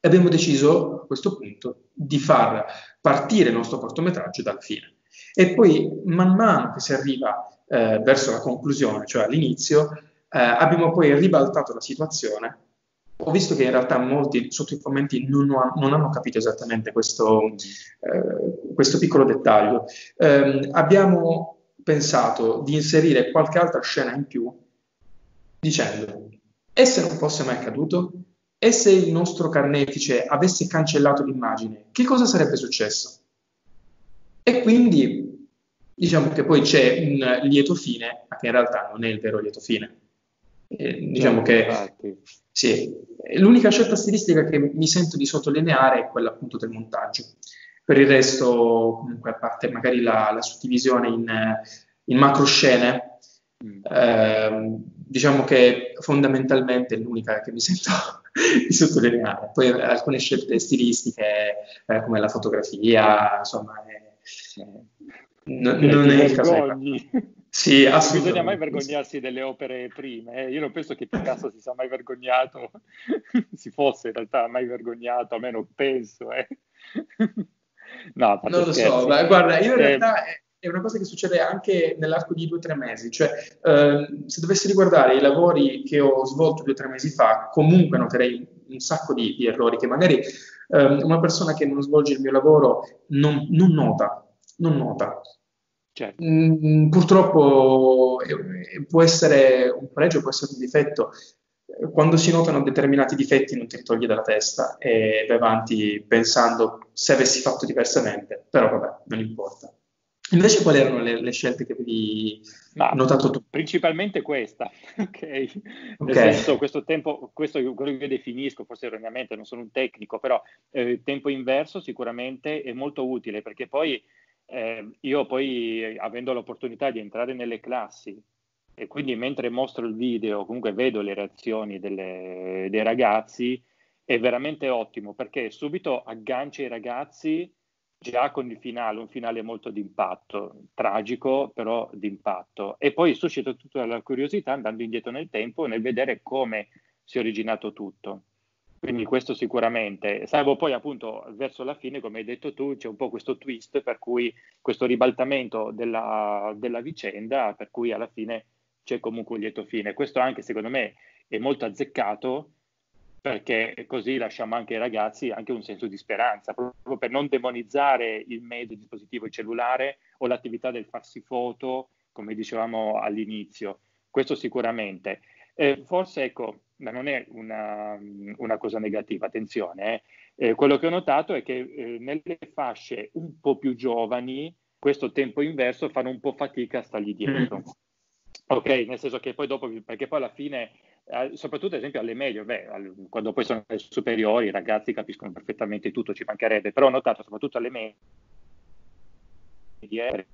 E abbiamo deciso a questo punto di far partire il nostro cortometraggio dalla fine. E poi, man mano che si arriva verso la conclusione, cioè all'inizio, abbiamo poi ribaltato la situazione. Ho visto che in realtà molti sotto i commenti non hanno capito esattamente questo piccolo dettaglio. Abbiamo pensato di inserire qualche altra scena in più dicendo e se non fosse mai accaduto, e se il nostro carnefice avesse cancellato l'immagine, che cosa sarebbe successo? E quindi diciamo che poi c'è un lieto fine, ma che in realtà non è il vero lieto fine, Diciamo che sì, l'unica scelta stilistica che mi sento di sottolineare è quella appunto del montaggio. Per il resto, comunque, a parte magari la suddivisione in macro scene, diciamo che fondamentalmente è l'unica che mi sento di sottolineare. Poi alcune scelte stilistiche, come la fotografia, insomma, non è il caso. Sì, non bisogna mai vergognarsi delle opere prime. Io non penso che Picasso si sia mai vergognato, si fosse in realtà mai vergognato, almeno penso. No, non lo so, ma guarda, io in realtà è una cosa che succede anche nell'arco di 2 o 3 mesi. Cioè, se dovessi riguardare i lavori che ho svolto 2 o 3 mesi fa, comunque noterei un sacco di errori che magari una persona che non svolge il mio lavoro non nota. Certo. Purtroppo può essere un pregio, può essere un difetto. Quando si notano determinati difetti non ti togli dalla testa e vai avanti pensando se avessi fatto diversamente, però vabbè, non importa. Invece quali erano le scelte che avevi notato tu? Principalmente questa, ok? Nel senso, questo quello che definisco, forse erroneamente, non sono un tecnico, però tempo inverso sicuramente è molto utile, perché poi io poi, avendo l'opportunità di entrare nelle classi e quindi mentre mostro il video comunque vedo le reazioni dei ragazzi, è veramente ottimo, perché subito aggancia i ragazzi già con il finale, un finale molto d'impatto, tragico però d'impatto, e poi suscita tutta la curiosità andando indietro nel tempo nel vedere come si è originato tutto. Quindi questo sicuramente, salvo poi appunto verso la fine, come hai detto tu, c'è un po' questo twist, per cui questo ribaltamento della vicenda, per cui alla fine c'è comunque un lieto fine. Questo anche secondo me è molto azzeccato, perché così lasciamo anche ai ragazzi anche un senso di speranza, proprio per non demonizzare il medio, il dispositivo, il cellulare o l'attività del farsi foto, come dicevamo all'inizio. Questo sicuramente. Forse, ecco, ma non è una cosa negativa, attenzione. Quello che ho notato è che nelle fasce un po' più giovani questo tempo inverso fanno un po' fatica a stargli dietro. Ok, nel senso che poi dopo, perché poi alla fine, soprattutto ad esempio alle medie, quando poi sono alle superiori i ragazzi capiscono perfettamente tutto, ci mancherebbe, però ho notato soprattutto alle medie,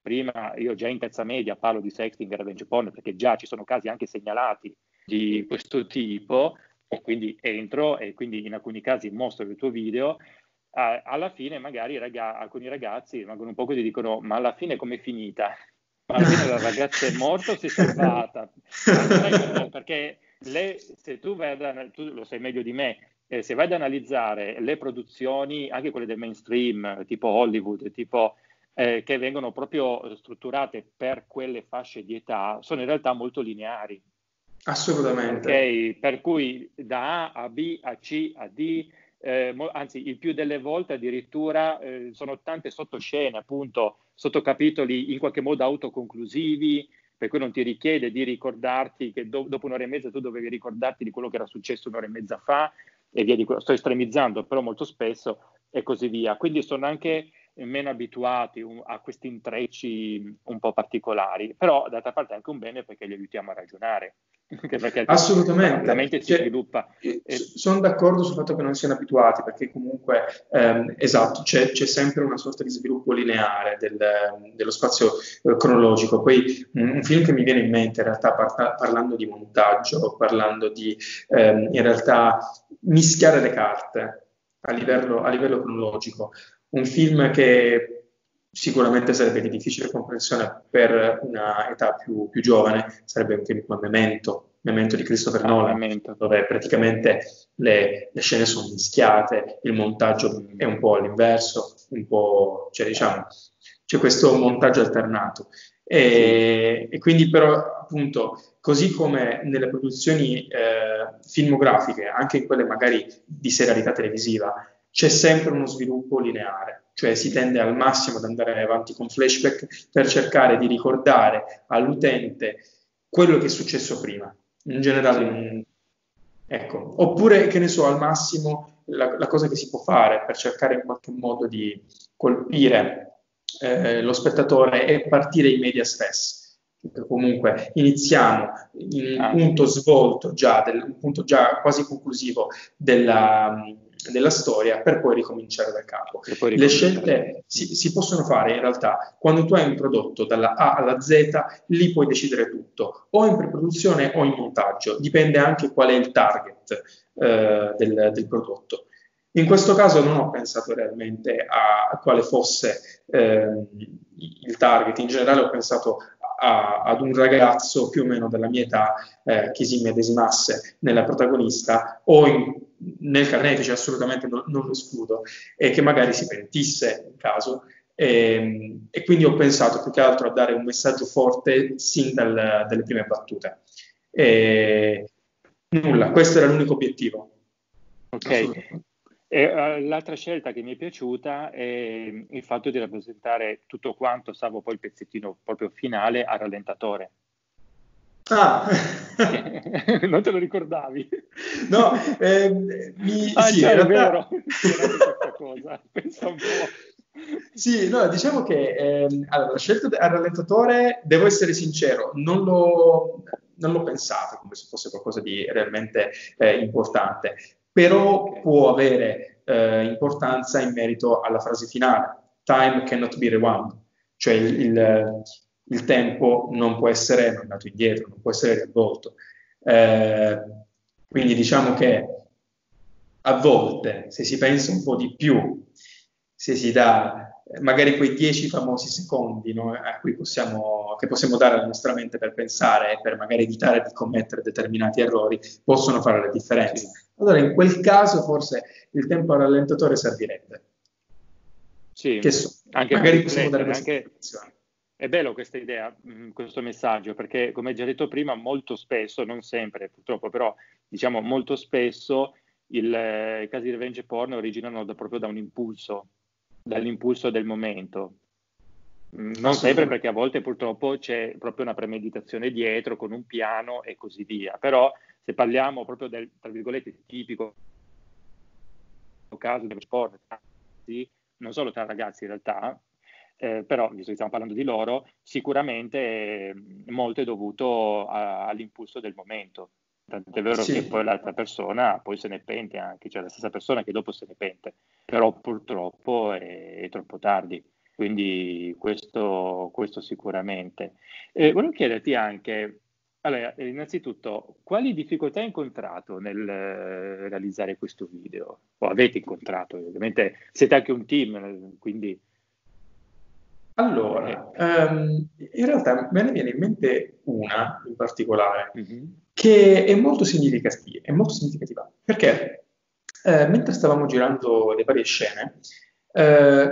prima io già in terza media parlo di sexting e revenge porn, perché già ci sono casi anche segnalati di questo tipo, e quindi entro e quindi in alcuni casi mostro il tuo video. Alla fine magari alcuni ragazzi rimangono un po' così, dicono: ma alla fine com'è finita? Ma alla fine la ragazza è morta o si è salvata? Perché se tu vai tu lo sai meglio di me, se vai ad analizzare le produzioni, anche quelle del mainstream, tipo Hollywood, tipo che vengono proprio strutturate per quelle fasce di età, sono in realtà molto lineari. Assolutamente. Okay, per cui da A a B a C a D, anzi il più delle volte addirittura sono tante sottoscene, appunto sottocapitoli in qualche modo autoconclusivi, per cui non ti richiede di ricordarti che dopo un'ora e mezza tu dovevi ricordarti di quello che era successo un'ora e mezza fa e via di quello. Sto estremizzando, però molto spesso e così via. Quindi sono anche meno abituati a questi intrecci un po' particolari, però d'altra parte è anche un bene perché li aiutiamo a ragionare. Perché assolutamente si sviluppa. Sono d'accordo sul fatto che non siano abituati, perché comunque esatto, c'è sempre una sorta di sviluppo lineare dello spazio cronologico. Poi un film che mi viene in mente in realtà, parlando di montaggio, parlando di in realtà mischiare le carte a livello cronologico, un film che sicuramente sarebbe di difficile comprensione per una età più giovane, sarebbe un film come Memento di Christopher Nolan, dove praticamente le scene sono mischiate, il montaggio è un po' all'inverso, un po', cioè diciamo, c'è questo montaggio alternato. E quindi però appunto, così come nelle produzioni filmografiche, anche in quelle magari di serialità televisiva, c'è sempre uno sviluppo lineare. Cioè si tende al massimo ad andare avanti con flashback per cercare di ricordare all'utente quello che è successo prima, in generale, ecco. Oppure, che ne so, al massimo la cosa che si può fare per cercare in qualche modo di colpire lo spettatore è partire in media stress, comunque iniziamo in un punto svolto già, un punto già quasi conclusivo della storia, per poi ricominciare da capo. Le scelte si possono fare in realtà quando tu hai un prodotto dalla A alla Z, lì puoi decidere tutto, o in preproduzione o in montaggio, dipende anche qual è il target del prodotto. In questo caso non ho pensato realmente a quale fosse il target, in generale ho pensato ad un ragazzo più o meno della mia età che si immedesimasse nella protagonista o nel carnefice, assolutamente non lo escludo, e che magari si pentisse in caso. E quindi ho pensato più che altro a dare un messaggio forte sin dalle prime battute. Nulla, questo era l'unico obiettivo. Ok. L'altra scelta che mi è piaciuta è il fatto di rappresentare tutto quanto, salvo poi il pezzettino proprio finale, a rallentatore. Ah! Non te lo ricordavi? No, sì, è vero. Questa cosa, pensa un po'. Sì, no, diciamo che allora, la scelta al rallentatore, devo essere sincero, non l'ho pensata come se fosse qualcosa di realmente importante. Però può avere importanza in merito alla frase finale, time cannot be rewound, cioè il tempo non può essere mandato indietro, non può essere riavvolto. Quindi diciamo che a volte, se si pensa un po' di più, se si dà magari quei 10 famosi secondi, no, a cui che possiamo dare alla nostra mente per pensare e per magari evitare di commettere determinati errori, possono fare la differenza. Allora in quel caso forse il tempo al rallentatore servirebbe. Sì, che so, anche magari possiamo dare anche situazione. È bello questa idea, questo messaggio, perché come già detto prima, molto spesso, non sempre purtroppo, però diciamo molto spesso i casi di revenge porn originano proprio da un impulso, dall'impulso del momento, non sempre, perché a volte purtroppo c'è proprio una premeditazione dietro con un piano e così via, però se parliamo proprio del, tra virgolette, tipico caso dello sport, non solo tra ragazzi in realtà, però visto che stiamo parlando di loro, sicuramente molto è dovuto all'impulso del momento, tant'è vero che poi l'altra persona poi se ne pente anche, cioè la stessa persona che dopo se ne pente, però purtroppo è troppo tardi, quindi questo sicuramente. Volevo chiederti anche, allora, innanzitutto, quali difficoltà hai incontrato nel realizzare questo video? O avete incontrato, ovviamente siete anche un team, quindi... Allora, in realtà me ne viene in mente una in particolare, che è molto significativa, perché mentre stavamo girando le varie scene c'è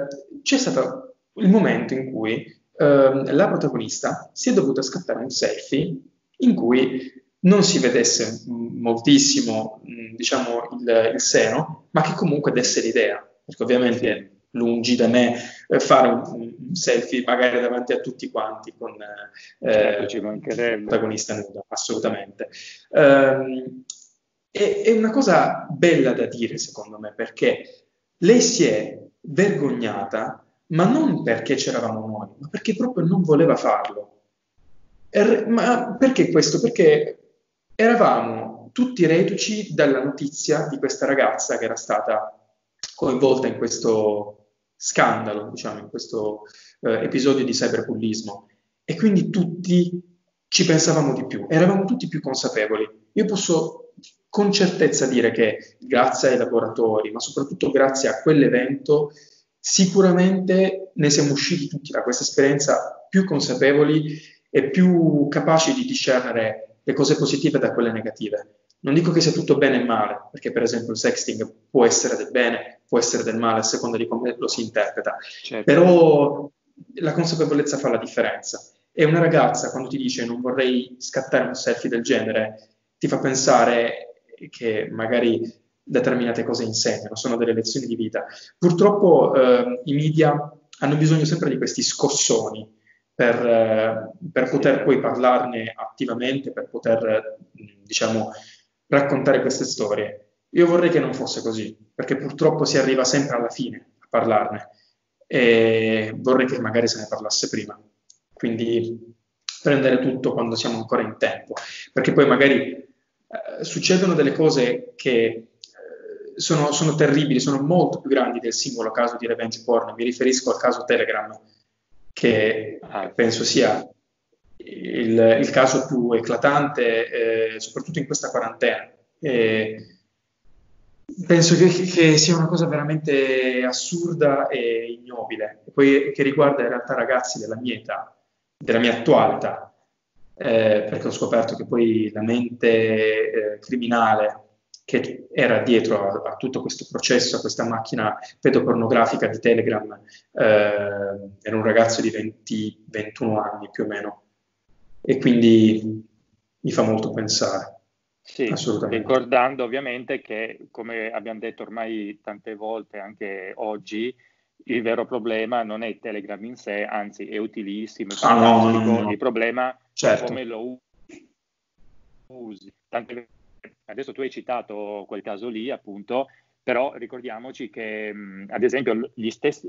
stato il momento in cui la protagonista si è dovuta scattare un selfie in cui non si vedesse moltissimo, diciamo, il seno, ma che comunque desse l'idea, perché ovviamente... lungi da me fare un selfie magari davanti a tutti quanti con il protagonista nudo, assolutamente. È una cosa bella da dire secondo me, perché lei si è vergognata, ma non perché c'eravamo noi, ma perché proprio non voleva farlo. Ma perché questo? Perché eravamo tutti reduci dalla notizia di questa ragazza che era stata coinvolta in questo scandalo, diciamo, in questo episodio di cyberbullismo, e quindi tutti ci pensavamo di più, eravamo tutti più consapevoli. Io posso con certezza dire che grazie ai laboratori, ma soprattutto grazie a quell'evento, sicuramente ne siamo usciti tutti da questa esperienza più consapevoli e più capaci di discernere le cose positive da quelle negative. Non dico che sia tutto bene e male, perché per esempio il sexting può essere del bene, può essere del male, a seconda di come lo si interpreta. Certo. Però la consapevolezza fa la differenza. E una ragazza, quando ti dice non vorrei scattare un selfie del genere, ti fa pensare che magari determinate cose insegnano, sono delle lezioni di vita. Purtroppo i media hanno bisogno sempre di questi scossoni per poter poi parlarne attivamente, per poter, diciamo, raccontare queste storie. Io vorrei che non fosse così, perché purtroppo si arriva sempre alla fine a parlarne, e vorrei che magari se ne parlasse prima. Quindi prendere tutto quando siamo ancora in tempo, perché poi magari succedono delle cose che sono terribili, sono molto più grandi del singolo caso di revenge porn. Mi riferisco al caso Telegram, che penso sia il caso più eclatante, soprattutto in questa quarantena. Penso che sia una cosa veramente assurda e ignobile, poi, che riguarda in realtà ragazzi della mia età, della mia attuale età, perché ho scoperto che poi la mente criminale che era dietro a tutto questo processo, a questa macchina pedopornografica di Telegram, era un ragazzo di 20-21 anni più o meno, e quindi mi fa molto pensare. Sì, ricordando ovviamente che, come abbiamo detto ormai tante volte anche oggi, il vero problema non è Telegram in sé, anzi è utilissimo, è il problema è come lo usi. Adesso tu hai citato quel caso lì, appunto, però ricordiamoci che ad esempio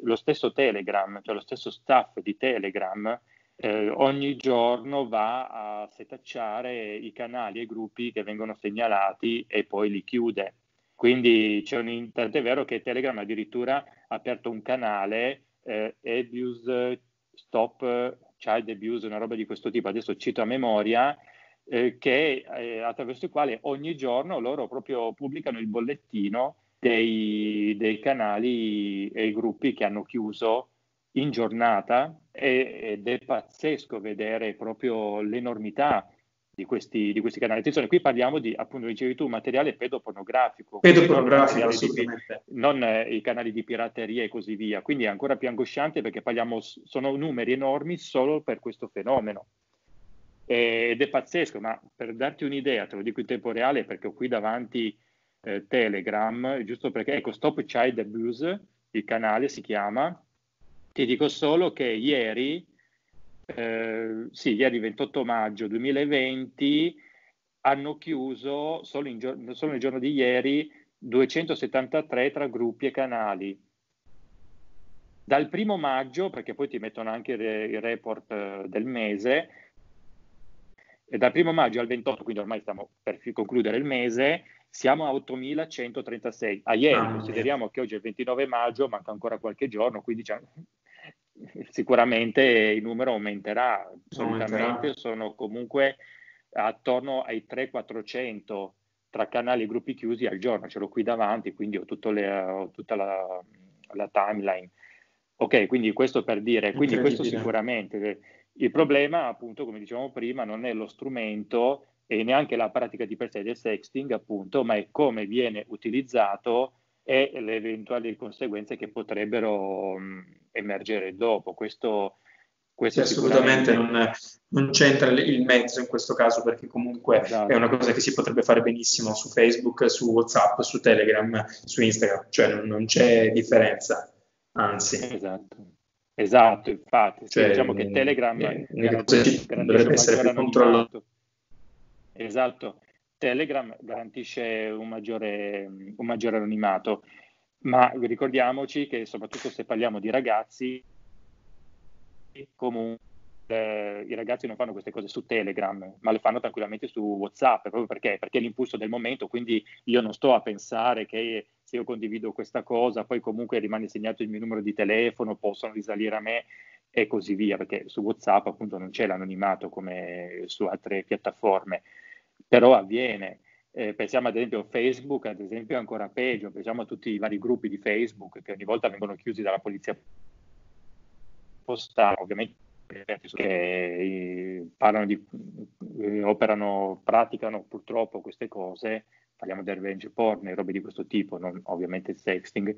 lo stesso Telegram, cioè lo stesso staff di Telegram, ogni giorno va a setacciare i canali e i gruppi che vengono segnalati e poi li chiude. Quindi tant'è vero che Telegram addirittura ha aperto un canale, abuse, Stop Child Abuse, una roba di questo tipo, adesso cito a memoria, attraverso il quale ogni giorno loro proprio pubblicano il bollettino dei canali e i gruppi che hanno chiuso in giornata, ed è pazzesco vedere proprio l'enormità di questi canali. Attenzione, qui parliamo di, appunto, dicevi tu, materiale pedopornografico, assolutamente. Non i canali di pirateria e così via, quindi è ancora più angosciante perché sono numeri enormi solo per questo fenomeno, ed è pazzesco. Ma per darti un'idea, te lo dico in tempo reale perché ho qui davanti Telegram, giusto perché, ecco, Stop Child Abuse, il canale si chiama. Ti dico solo che ieri 28 maggio 2020, hanno chiuso solo nel giorno di ieri 273 tra gruppi e canali. Dal 1° maggio, perché poi ti mettono anche il report del mese, e dal 1° maggio al 28, quindi ormai stiamo per concludere il mese, siamo a 8.136. A ieri, consideriamo che oggi è il 29 maggio, manca ancora qualche giorno, quindi sicuramente il numero aumenterà. Assolutamente, sono comunque attorno ai 300-400 tra canali e gruppi chiusi al giorno. Ce l'ho qui davanti, quindi ho tutta la timeline. Ok, quindi questo per dire, quindi questo sicuramente. Il problema, appunto, come dicevamo prima, non è lo strumento e neanche la pratica di per sé del sexting, appunto, ma è come viene utilizzato e le eventuali conseguenze che potrebbero emergere dopo. Questo sì, assolutamente non c'entra il mezzo in questo caso, perché comunque è una cosa che si potrebbe fare benissimo su Facebook, su WhatsApp, su Telegram, su Instagram, cioè non c'è differenza, anzi. Esatto, infatti, cioè, diciamo che Telegram dovrebbe essere più controllato. Esatto, Telegram garantisce un maggiore anonimato, ma ricordiamoci che soprattutto se parliamo di ragazzi, comunque i ragazzi non fanno queste cose su Telegram, ma le fanno tranquillamente su WhatsApp, proprio perché è l'impulso del momento, quindi io non sto a pensare che se io condivido questa cosa poi comunque rimane segnato il mio numero di telefono, possono risalire a me e così via, perché su WhatsApp appunto non c'è l'anonimato come su altre piattaforme, però avviene. Pensiamo ad esempio a Facebook, ad esempio è ancora peggio, pensiamo a tutti i vari gruppi di Facebook che ogni volta vengono chiusi dalla polizia postale, ovviamente che praticano purtroppo queste cose, parliamo del revenge porn e robe di questo tipo, non ovviamente il sexting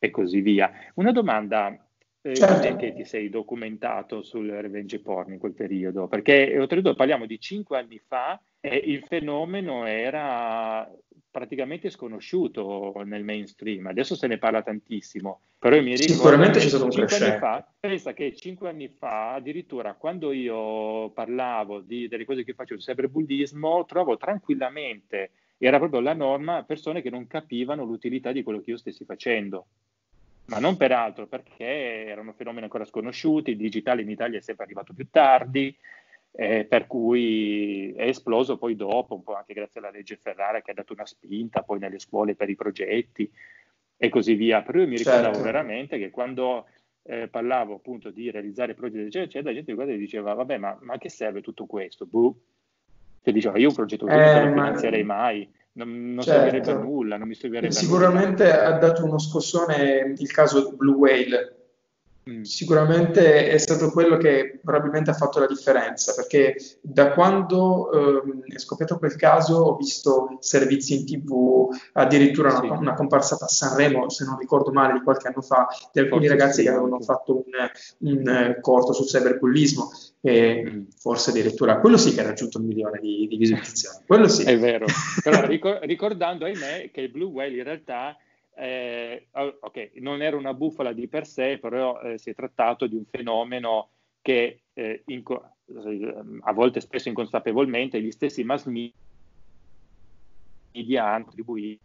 e così via. Una domanda. Perché ti sei documentato sul revenge porn in quel periodo? Perché oltretutto parliamo di 5 anni fa e il fenomeno era praticamente sconosciuto nel mainstream, adesso se ne parla tantissimo, però io mi ricordo sicuramente c'è stato un crescente. Pensa che 5 anni fa addirittura, quando io parlavo delle cose che facevo, sempre bullismo, trovo tranquillamente, era proprio la norma, persone che non capivano l'utilità di quello che io stessi facendo. Ma non per altro, perché erano fenomeni ancora sconosciuti, il digitale in Italia è sempre arrivato più tardi, Per cui è esploso poi dopo, un po' anche grazie alla legge Ferrara che ha dato una spinta poi nelle scuole per i progetti e così via. Però io mi ricordavo veramente che quando parlavo appunto di realizzare progetti eccetera, la gente guardava e diceva vabbè ma che serve tutto questo? Boh. Cioè diceva io un progetto così non lo finanzierei mai, non servirebbe a nulla, non mi servirebbe sicuramente nulla. Ha dato uno scossone il caso di Blue Whale. Sicuramente è stato quello che probabilmente ha fatto la differenza, perché da quando è scoppiato quel caso ho visto servizi in TV, addirittura una comparsa a Sanremo, se non ricordo male, di qualche anno fa, di alcuni ragazzi che avevano fatto un corto sul cyberbullismo, e forse addirittura quello sì che ha raggiunto 1 milione di visualizzazioni, quello sì. È vero, però ricordando ahimè che il Blue Whale in realtà... ok, non era una bufala di per sé, però si è trattato di un fenomeno che a volte spesso inconsapevolmente gli stessi mass media hanno contribuito,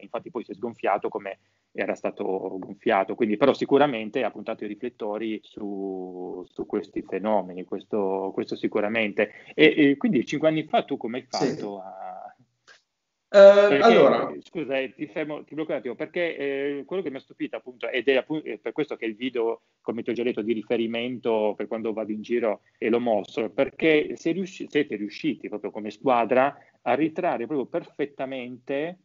infatti poi si è sgonfiato come era stato gonfiato, quindi però sicuramente ha puntato i riflettori su questi fenomeni, questo sicuramente. E quindi 5 anni fa tu come hai fatto a... Perché, allora, scusa, ti blocco un attimo, perché quello che mi ha stupito appunto, ed è appunto, per questo che il video, come ti ho già detto, di riferimento per quando vado in giro e lo mostro, perché siete riusciti proprio come squadra a ritrarre proprio perfettamente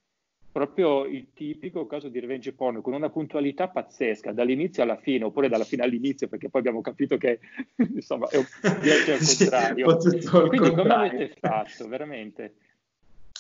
proprio il tipico caso di revenge porn, con una puntualità pazzesca dall'inizio alla fine, oppure dalla fine all'inizio, perché poi abbiamo capito che insomma è un viaggio al contrario. Quindi come avete fatto veramente?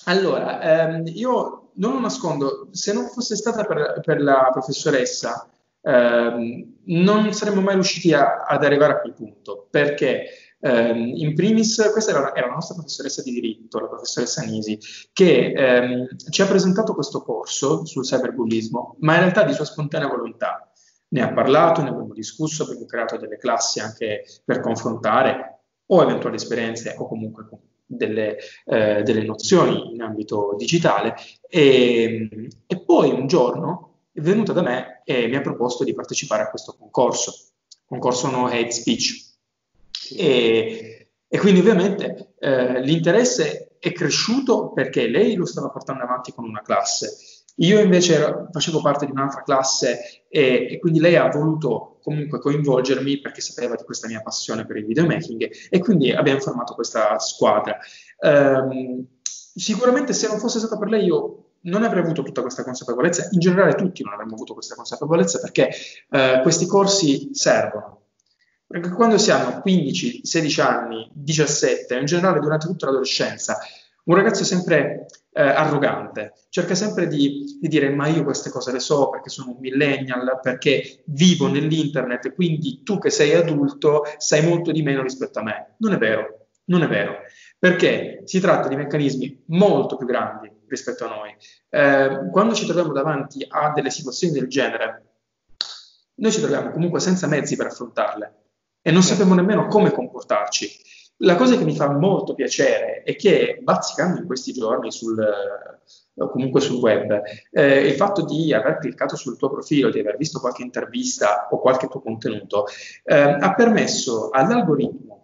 Allora, io non lo nascondo, se non fosse stata per la professoressa non saremmo mai riusciti ad arrivare a quel punto, perché in primis questa era la nostra professoressa di diritto, la professoressa Nisi, che ci ha presentato questo corso sul cyberbullismo, ma in realtà di sua spontanea volontà. Ne ha parlato, ne abbiamo discusso, abbiamo creato delle classi anche per confrontare o eventuali esperienze o comunque delle nozioni in ambito digitale, e poi un giorno è venuta da me e mi ha proposto di partecipare a questo concorso No Hate Speech, e quindi ovviamente l'interesse è cresciuto perché lei lo stava portando avanti con una classe, io invece facevo parte di un'altra classe, e quindi lei ha voluto comunque coinvolgermi perché sapeva di questa mia passione per il videomaking, e quindi abbiamo formato questa squadra. Sicuramente se non fosse stata per lei io non avrei avuto tutta questa consapevolezza, in generale tutti non avremmo avuto questa consapevolezza, perché questi corsi servono. Perché quando si hanno 15, 16 anni, 17, in generale durante tutta l'adolescenza, un ragazzo è sempre arrogante, cerca sempre di dire ma io queste cose le so perché sono un millennial, perché vivo nell'internet, quindi tu che sei adulto sai molto di meno rispetto a me. Non è vero, non è vero, perché si tratta di meccanismi molto più grandi rispetto a noi. Quando ci troviamo davanti a delle situazioni del genere, noi ci troviamo comunque senza mezzi per affrontarle e non sappiamo nemmeno come comportarci. La cosa che mi fa molto piacere è che, bazzicando in questi giorni comunque sul web, il fatto di aver cliccato sul tuo profilo, di aver visto qualche intervista o qualche tuo contenuto, ha permesso all'algoritmo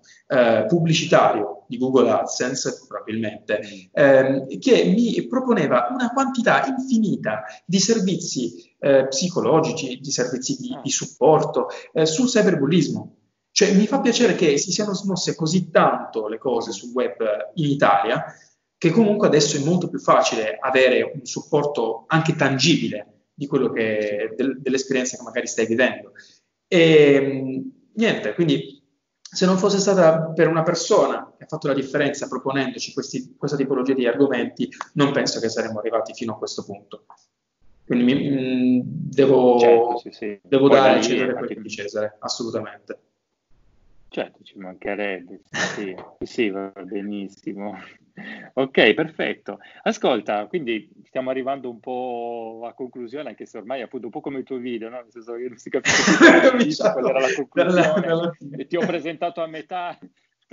pubblicitario di Google AdSense, probabilmente, che mi proponeva una quantità infinita di servizi psicologici, di servizi di supporto sul cyberbullismo. Cioè, mi fa piacere che si siano smosse così tanto le cose sul web in Italia, che comunque adesso è molto più facile avere un supporto anche tangibile di quello che dell'esperienza che magari stai vivendo. E niente, quindi se non fosse stata per una persona che ha fatto la differenza proponendoci questa tipologia di argomenti, non penso che saremmo arrivati fino a questo punto. Quindi devo dare a Cesare quello che è di Cesare, assolutamente. Certo, ci mancherebbe, sì, va benissimo. Ok, perfetto. Ascolta, quindi stiamo arrivando un po' a conclusione, anche se ormai appunto un po' come il tuo video, no? Nel senso che non si capisce qual era la conclusione. E ti ho presentato a metà,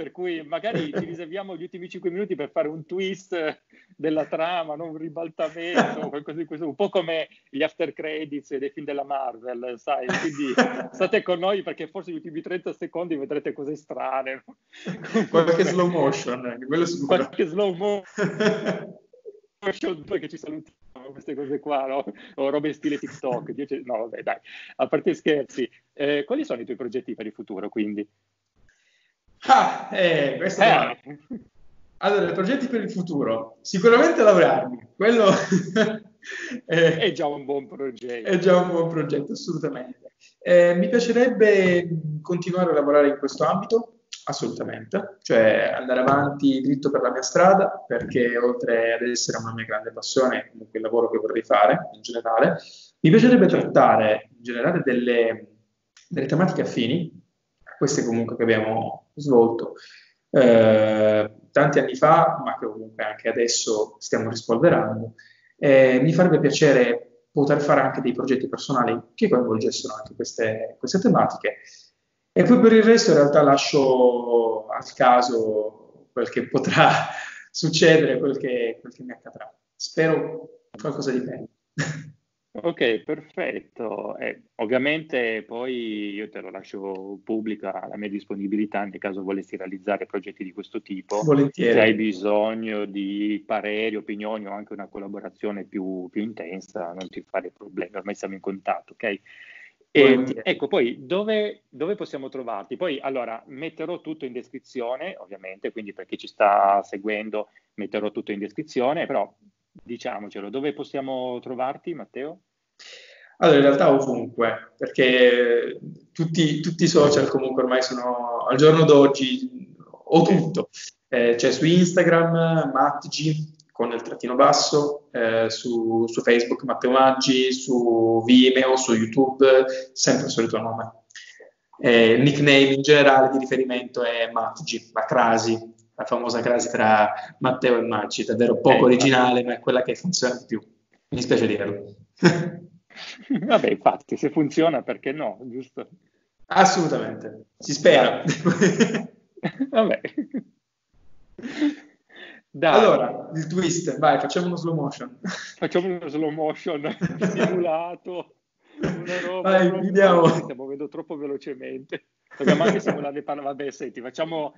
per cui magari ci riserviamo gli ultimi 5 minuti per fare un twist della trama, no? Un ribaltamento, qualcosa di questo, un po' come gli after credits dei film della Marvel, sai? Quindi state con noi perché forse gli ultimi 30 secondi vedrete cose strane. Qualche slow motion, quello sicuro. Qualche slow motion. Che ci salutiamo, queste cose qua, no? O robe in stile TikTok. No, vabbè, dai, a parte scherzi, quali sono i tuoi progetti per il futuro, quindi? Questo è... Allora, progetti per il futuro, sicuramente laurearmi, quello è già un buon progetto. È già un buon progetto, assolutamente. Mi piacerebbe continuare a lavorare in questo ambito. Assolutamente, cioè andare avanti dritto per la mia strada, perché oltre ad essere una mia grande passione, comunque il lavoro che vorrei fare in generale, mi piacerebbe trattare in generale delle tematiche affini a queste comunque che abbiamo svolto tanti anni fa, ma che comunque anche adesso stiamo rispolverando. Mi farebbe piacere poter fare anche dei progetti personali che coinvolgessero anche queste tematiche. E poi per il resto in realtà lascio al caso quel che potrà succedere, quel che mi accadrà. Spero qualcosa di meglio. Ok, perfetto. Ovviamente poi io te lo lascio pubblica la mia disponibilità nel caso volessi realizzare progetti di questo tipo. Volentieri. Se hai bisogno di pareri, opinioni o anche una collaborazione più intensa, non ti fare problemi, ormai siamo in contatto, ok? Ecco, poi dove possiamo trovarti? Poi allora metterò tutto in descrizione, ovviamente, quindi per chi ci sta seguendo metterò tutto in descrizione, però diciamocelo, dove possiamo trovarti, Matteo? Allora, in realtà ovunque, perché tutti i social comunque ormai sono, al giorno d'oggi, ho tutto. C'è su Instagram, Matgi, con il trattino basso, su Facebook Matteo Maggi, su Vimeo, su YouTube, sempre il solito nome. Il nickname in generale di riferimento è Maggi, la crasi, la famosa crasi tra Matteo e Maggi, davvero poco originale, ma è quella che funziona di più. Mi spiace dirlo. Vabbè, infatti, se funziona perché no, giusto? Assolutamente, si spera. Vabbè. Dai. Allora, il twist, vai, facciamo uno slow motion. Facciamo uno slow motion simulato, una roba. Vai, stiamo muovendo troppo velocemente. Dobbiamo anche simulare. Vabbè, senti, facciamo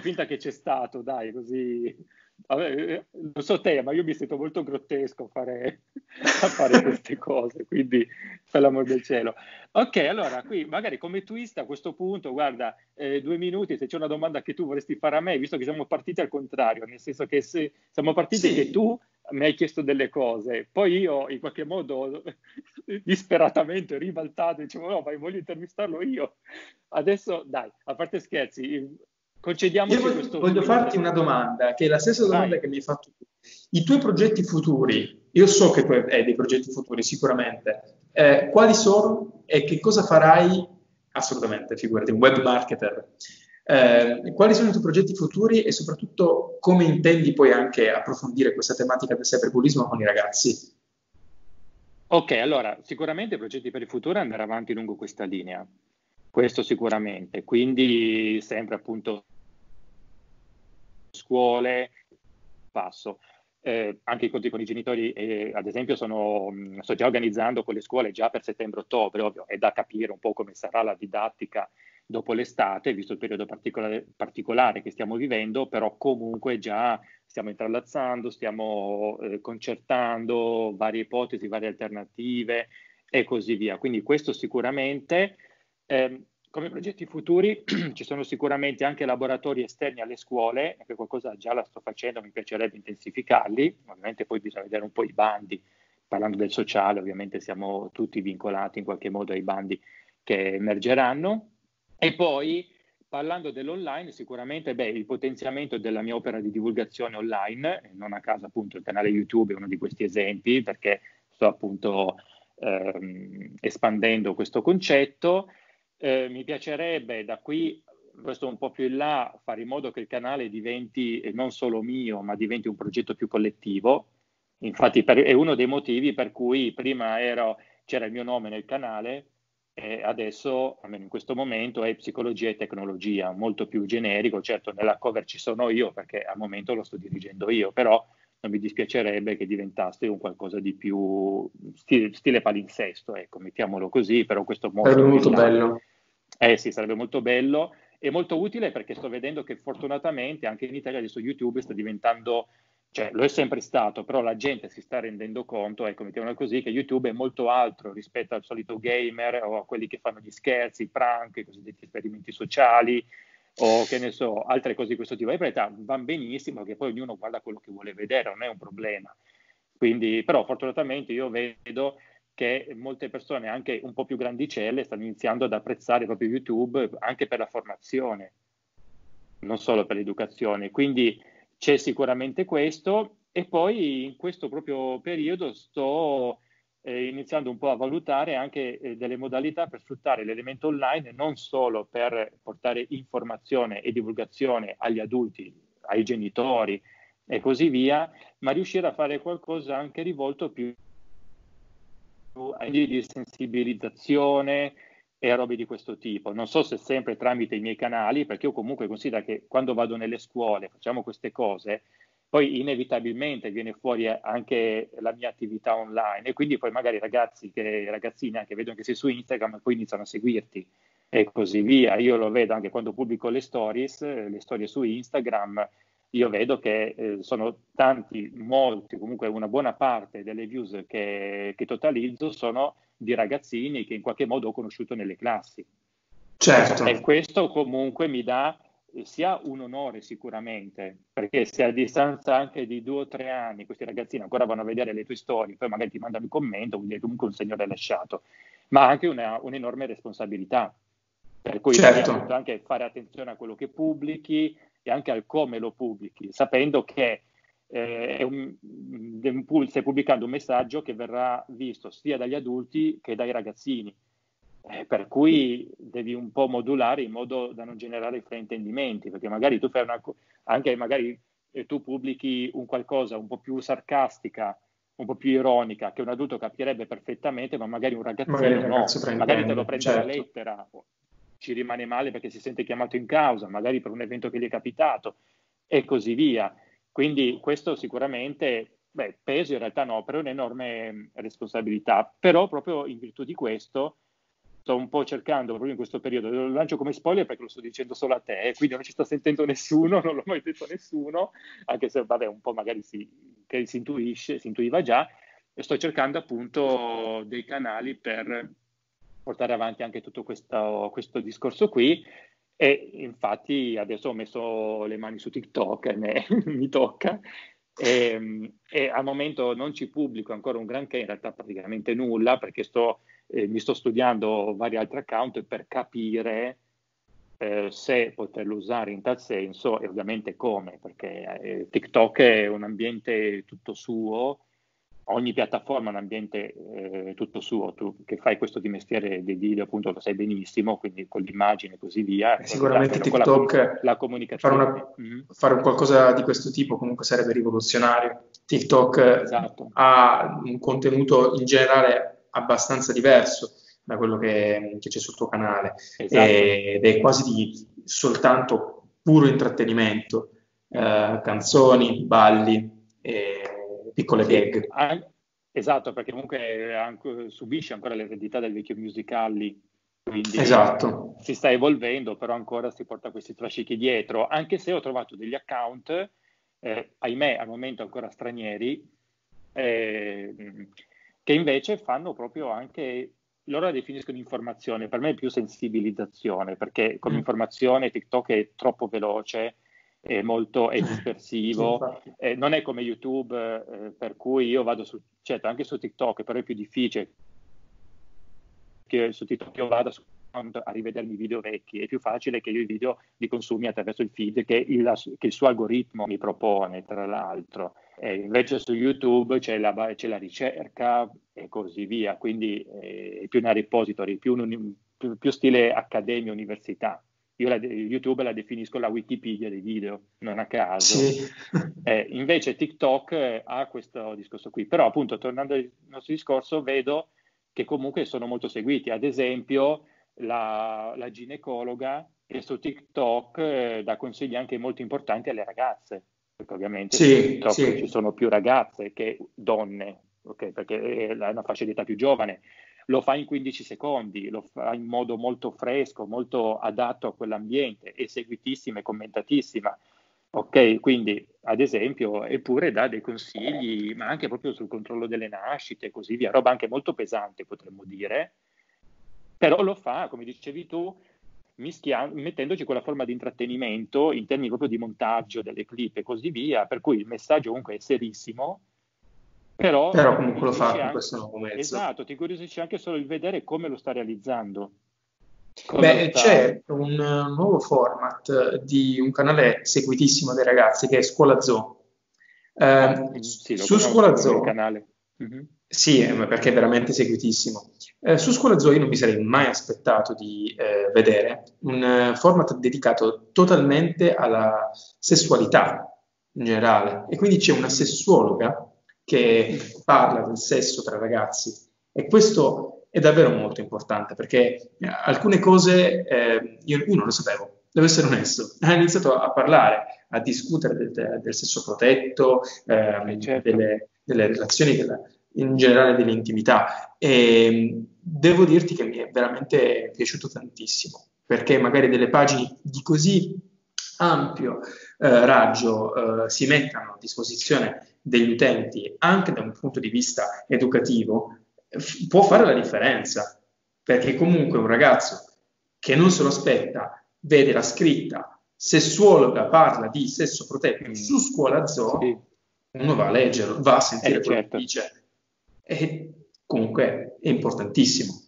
finta che c'è stato, dai, così. Vabbè, non so te, ma io mi sento molto grottesco a fare queste cose, quindi per l'amor del cielo. Ok, allora qui magari come twist a questo punto, guarda, 2 minuti, se c'è una domanda che tu vorresti fare a me, visto che siamo partiti al contrario, nel senso che siamo partiti che tu mi hai chiesto delle cose, poi io in qualche modo disperatamente ribaltato, dicevo no, ma voglio intervistarlo io. Adesso dai, a parte scherzi, concediamoci questo. Voglio farti una domanda, che è la stessa domanda che mi hai fatto tu. I tuoi progetti futuri, io so che tu hai dei progetti futuri sicuramente, quali sono e che cosa farai? Assolutamente, figurati, un web marketer. Quali sono i tuoi progetti futuri e soprattutto come intendi poi anche approfondire questa tematica del cyberbullismo con i ragazzi? Ok, allora, sicuramente i progetti per il futuro andare avanti lungo questa linea. Questo sicuramente, quindi sempre appunto scuole, passo. Anche i conti con i genitori, ad esempio, sto già organizzando con le scuole già per settembre-ottobre, ovvio, è da capire un po' come sarà la didattica dopo l'estate, visto il periodo particolare che stiamo vivendo, però comunque già stiamo intrallazzando, stiamo concertando varie ipotesi, varie alternative e così via. Quindi questo sicuramente... come progetti futuri ci sono sicuramente anche laboratori esterni alle scuole, anche qualcosa già la sto facendo, mi piacerebbe intensificarli, ovviamente poi bisogna vedere un po' i bandi, parlando del sociale ovviamente siamo tutti vincolati in qualche modo ai bandi che emergeranno, e poi parlando dell'online sicuramente il potenziamento della mia opera di divulgazione online, non a caso appunto il canale YouTube è uno di questi esempi perché sto appunto espandendo questo concetto. Mi piacerebbe da qui, questo un po' più in là, fare in modo che il canale diventi non solo mio, ma diventi un progetto più collettivo. Infatti è uno dei motivi per cui prima c'era il mio nome nel canale e adesso, almeno in questo momento, è Psicologia e Tecnologia, molto più generico. Certo, nella cover ci sono io perché al momento lo sto dirigendo io, però non mi dispiacerebbe che diventasse un qualcosa di più stile palinsesto, ecco, mettiamolo così, però questo mostro sarebbe molto bello. Sì, sarebbe molto bello e molto utile, perché sto vedendo che fortunatamente anche in Italia adesso YouTube sta diventando, cioè lo è sempre stato, però la gente si sta rendendo conto, ecco, mettiamolo così, che YouTube è molto altro rispetto al solito gamer o a quelli che fanno gli scherzi, i prank, i cosiddetti esperimenti sociali, o che ne so, altre cose di questo tipo. In realtà va benissimo, che poi ognuno guarda quello che vuole vedere, non è un problema. Quindi, però fortunatamente io vedo che molte persone, anche un po' più grandicelle, stanno iniziando ad apprezzare proprio YouTube anche per la formazione, non solo per l'educazione. Quindi c'è sicuramente questo, e poi in questo proprio periodo sto iniziando un po' a valutare anche delle modalità per sfruttare l'elemento online non solo per portare informazione e divulgazione agli adulti, ai genitori e così via, ma riuscire a fare qualcosa anche rivolto più di sensibilizzazione e robe di questo tipo. Non so se sempre tramite i miei canali, perché io comunque considero che quando vado nelle scuole, facciamo queste cose, poi inevitabilmente viene fuori anche la mia attività online, e quindi poi magari ragazzi e ragazzine anche vedono che sei su Instagram e poi iniziano a seguirti e così via. Io lo vedo anche quando pubblico le storie su Instagram, io vedo che sono tanti, molti, comunque una buona parte delle views che totalizzo sono di ragazzini che in qualche modo ho conosciuto nelle classi. Certo. E questo comunque mi dà sia un onore sicuramente, perché se a distanza anche di 2 o 3 anni questi ragazzini ancora vanno a vedere le tue storie, poi magari ti mandano un commento, quindi comunque un segno lasciato, ma anche un'enorme responsabilità, per cui certo, anche fare attenzione a quello che pubblichi e anche al come lo pubblichi, sapendo che stai pubblicando un messaggio che verrà visto sia dagli adulti che dai ragazzini. Per cui devi un po' modulare in modo da non generare fraintendimenti, perché magari tu fai tu pubblichi un qualcosa un po' più sarcastica, un po' più ironica, che un adulto capirebbe perfettamente, ma magari un ragazzino magari te lo prende, certo, alla lettera, ci rimane male perché si sente chiamato in causa, magari per un evento che gli è capitato e così via. Quindi questo sicuramente, peso in realtà no, però è un'enorme responsabilità. Però proprio in virtù di questo sto un po' cercando, proprio in questo periodo, lo lancio come spoiler perché lo sto dicendo solo a te, quindi non ci sta sentendo nessuno, non l'ho mai detto a nessuno, anche se un po' magari si intuiva già, e sto cercando appunto dei canali per portare avanti anche tutto questo discorso qui, e infatti adesso ho messo le mani su TikTok, mi tocca, e al momento non ci pubblico ancora un granché, in realtà praticamente nulla, perché mi sto studiando vari altri account per capire se poterlo usare in tal senso, e ovviamente come, perché TikTok è un ambiente tutto suo, ogni piattaforma è un ambiente tutto suo. Tu che fai questo di mestiere dei video, appunto, lo sai benissimo, quindi con l'immagine e così via. Sicuramente TikTok, la comunicazione, fare qualcosa di questo tipo comunque sarebbe rivoluzionario. TikTok, esatto, ha un contenuto in generale abbastanza diverso da quello che c'è sul tuo canale, esatto, ed è quasi soltanto puro intrattenimento, canzoni, balli, piccole gag. Esatto, perché comunque subisce ancora l'eredità del vecchio musicali, quindi esatto, si sta evolvendo, però ancora si porta questi trascichi dietro, anche se ho trovato degli account, ahimè al momento ancora stranieri, che invece fanno proprio anche, loro la definiscono informazione, per me è più sensibilizzazione, perché con informazione TikTok è troppo veloce, è dispersivo, non è come YouTube, per cui io vado certo anche su TikTok, però è più difficile che su TikTok io vada a rivedermi video vecchi, è più facile che io i video li consumi attraverso il feed che il suo algoritmo mi propone, tra l'altro. Invece su YouTube c'è la ricerca e così via, quindi è più una repository, più stile accademia, università. Io YouTube la definisco la Wikipedia dei video, non a caso. Sì. Invece TikTok ha questo discorso qui, però appunto tornando al nostro discorso vedo che comunque sono molto seguiti. Ad esempio la ginecologa che su TikTok dà consigli anche molto importanti alle ragazze, perché ovviamente su TikTok ci sono più ragazze che donne, okay? Perché è una fascia di età più giovane. Lo fa in 15 secondi, lo fa in modo molto fresco, molto adatto a quell'ambiente, è seguitissima e commentatissima. Ok, quindi ad esempio, eppure dà dei consigli, ma anche proprio sul controllo delle nascite e così via, roba anche molto pesante potremmo dire, però lo fa, come dicevi tu, mettendoci quella forma di intrattenimento in termini proprio di montaggio delle clip e così via, per cui il messaggio comunque è serissimo, però comunque lo fa in questo nuovo mezzo. Esatto, ti incuriosisce anche solo il vedere come lo sta realizzando. C'è un nuovo format di un canale seguitissimo dei ragazzi che è Scuola Zoo. Su Scuola Zoo, sì, perché è veramente seguitissimo. Su Scuola Zoo io non mi sarei mai aspettato di vedere un format dedicato totalmente alla sessualità in generale, e quindi c'è una sessuologa che parla del sesso tra ragazzi, e questo è davvero molto importante, perché alcune cose io non lo sapevo, devo essere onesto. Ha iniziato a parlare, a discutere del sesso protetto, certo, delle relazioni, in generale dell'intimità, e devo dirti che mi è veramente piaciuto tantissimo, perché magari delle pagine di così ampio raggio si mettano a disposizione degli utenti anche da un punto di vista educativo, può fare la differenza, perché comunque un ragazzo che non se lo aspetta vede la scritta sessuologa parla di sesso protetto su Scuola Zoo, uno va a leggerlo, va a sentire quello che dice, e comunque è importantissimo,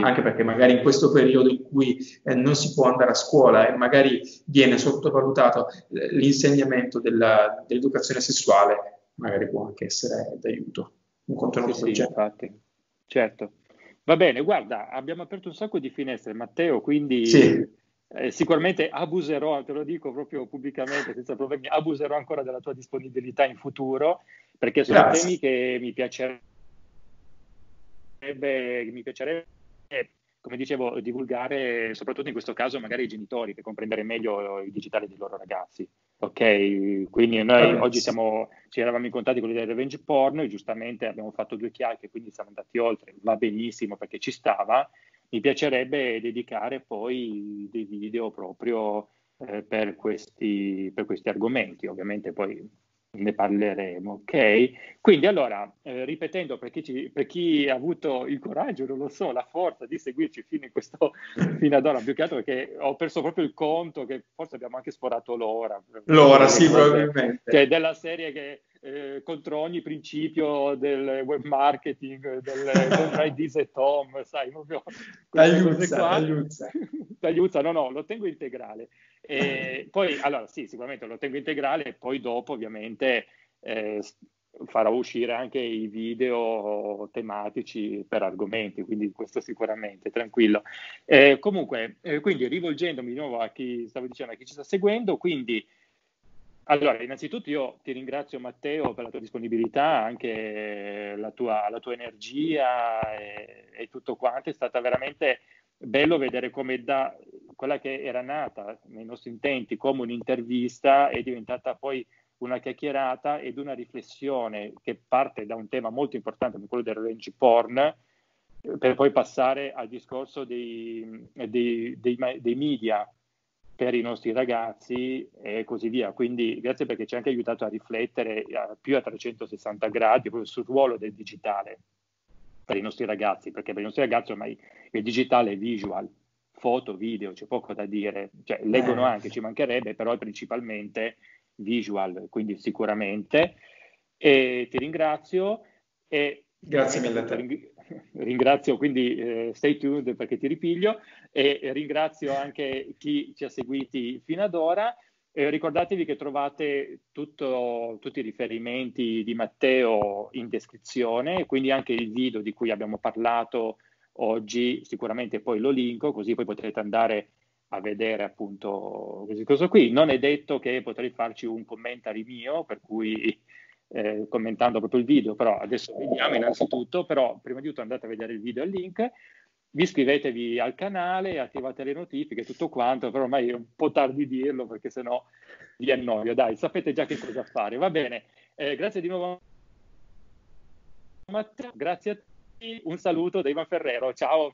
anche perché magari in questo periodo in cui non si può andare a scuola e magari viene sottovalutato l'insegnamento dell'educazione sessuale, magari può anche essere d'aiuto un contenuto del genere. Infatti. Certo, va bene, guarda, abbiamo aperto un sacco di finestre, Matteo, quindi sicuramente abuserò, te lo dico proprio pubblicamente, senza problemi, abuserò ancora della tua disponibilità in futuro, perché sono temi che mi piacerebbe, come dicevo, divulgare, soprattutto in questo caso magari ai genitori, per comprendere meglio il digitale dei loro ragazzi. Ok, quindi noi oggi ci eravamo incontrati con l'idea del revenge porn, e giustamente abbiamo fatto 2 chiacchiere, quindi siamo andati oltre, va benissimo perché ci stava. Mi piacerebbe dedicare poi dei video proprio per questi argomenti, ovviamente poi ne parleremo, ok? Quindi allora, ripetendo, per chi ha avuto il coraggio, non lo so, la forza di seguirci fino ad ora, più che altro perché ho perso proprio il conto, che forse abbiamo anche sforato l'ora, sì, probabilmente, cioè della serie che contro ogni principio del web marketing, contro Diz e Tom, sai, proprio tagliuzza, no, lo tengo integrale. E poi, allora, sì, sicuramente lo tengo integrale, e poi dopo ovviamente farò uscire anche i video tematici per argomenti, quindi questo sicuramente, tranquillo. Comunque, quindi rivolgendomi di nuovo a chi ci sta seguendo, quindi allora, innanzitutto io ti ringrazio, Matteo, per la tua disponibilità, anche la tua energia e tutto quanto. È stata veramente bello vedere come da quella che era nata nei nostri intenti come un'intervista è diventata poi una chiacchierata ed una riflessione che parte da un tema molto importante come quello del revenge porn, per poi passare al discorso dei media per i nostri ragazzi e così via. Quindi grazie, perché ci ha anche aiutato a riflettere più a 360 gradi proprio sul ruolo del digitale per i nostri ragazzi, perché per i nostri ragazzi ormai il digitale è visual, foto, video, c'è poco da dire, cioè leggono anche, ci mancherebbe, però è principalmente visual, quindi sicuramente. E ti ringrazio. E grazie mille a te. Ringrazio, quindi stay tuned perché ti ripiglio, e ringrazio anche chi ci ha seguiti fino ad ora. Ricordatevi che trovate tutti i riferimenti di Matteo in descrizione, quindi anche il video di cui abbiamo parlato oggi sicuramente poi lo linko, così poi potrete andare a vedere appunto questo qui. Non è detto che potrei farci un commentary mio, per cui commentando proprio il video, però adesso vediamo innanzitutto, però prima di tutto andate a vedere il video al link, vi iscrivetevi al canale, attivate le notifiche, tutto quanto, però ormai è un po' tardi dirlo perché sennò vi annoio, dai, sapete già che cosa fare, va bene, grazie di nuovo Matteo, grazie a tutti, un saluto da Ivan Ferrero, ciao!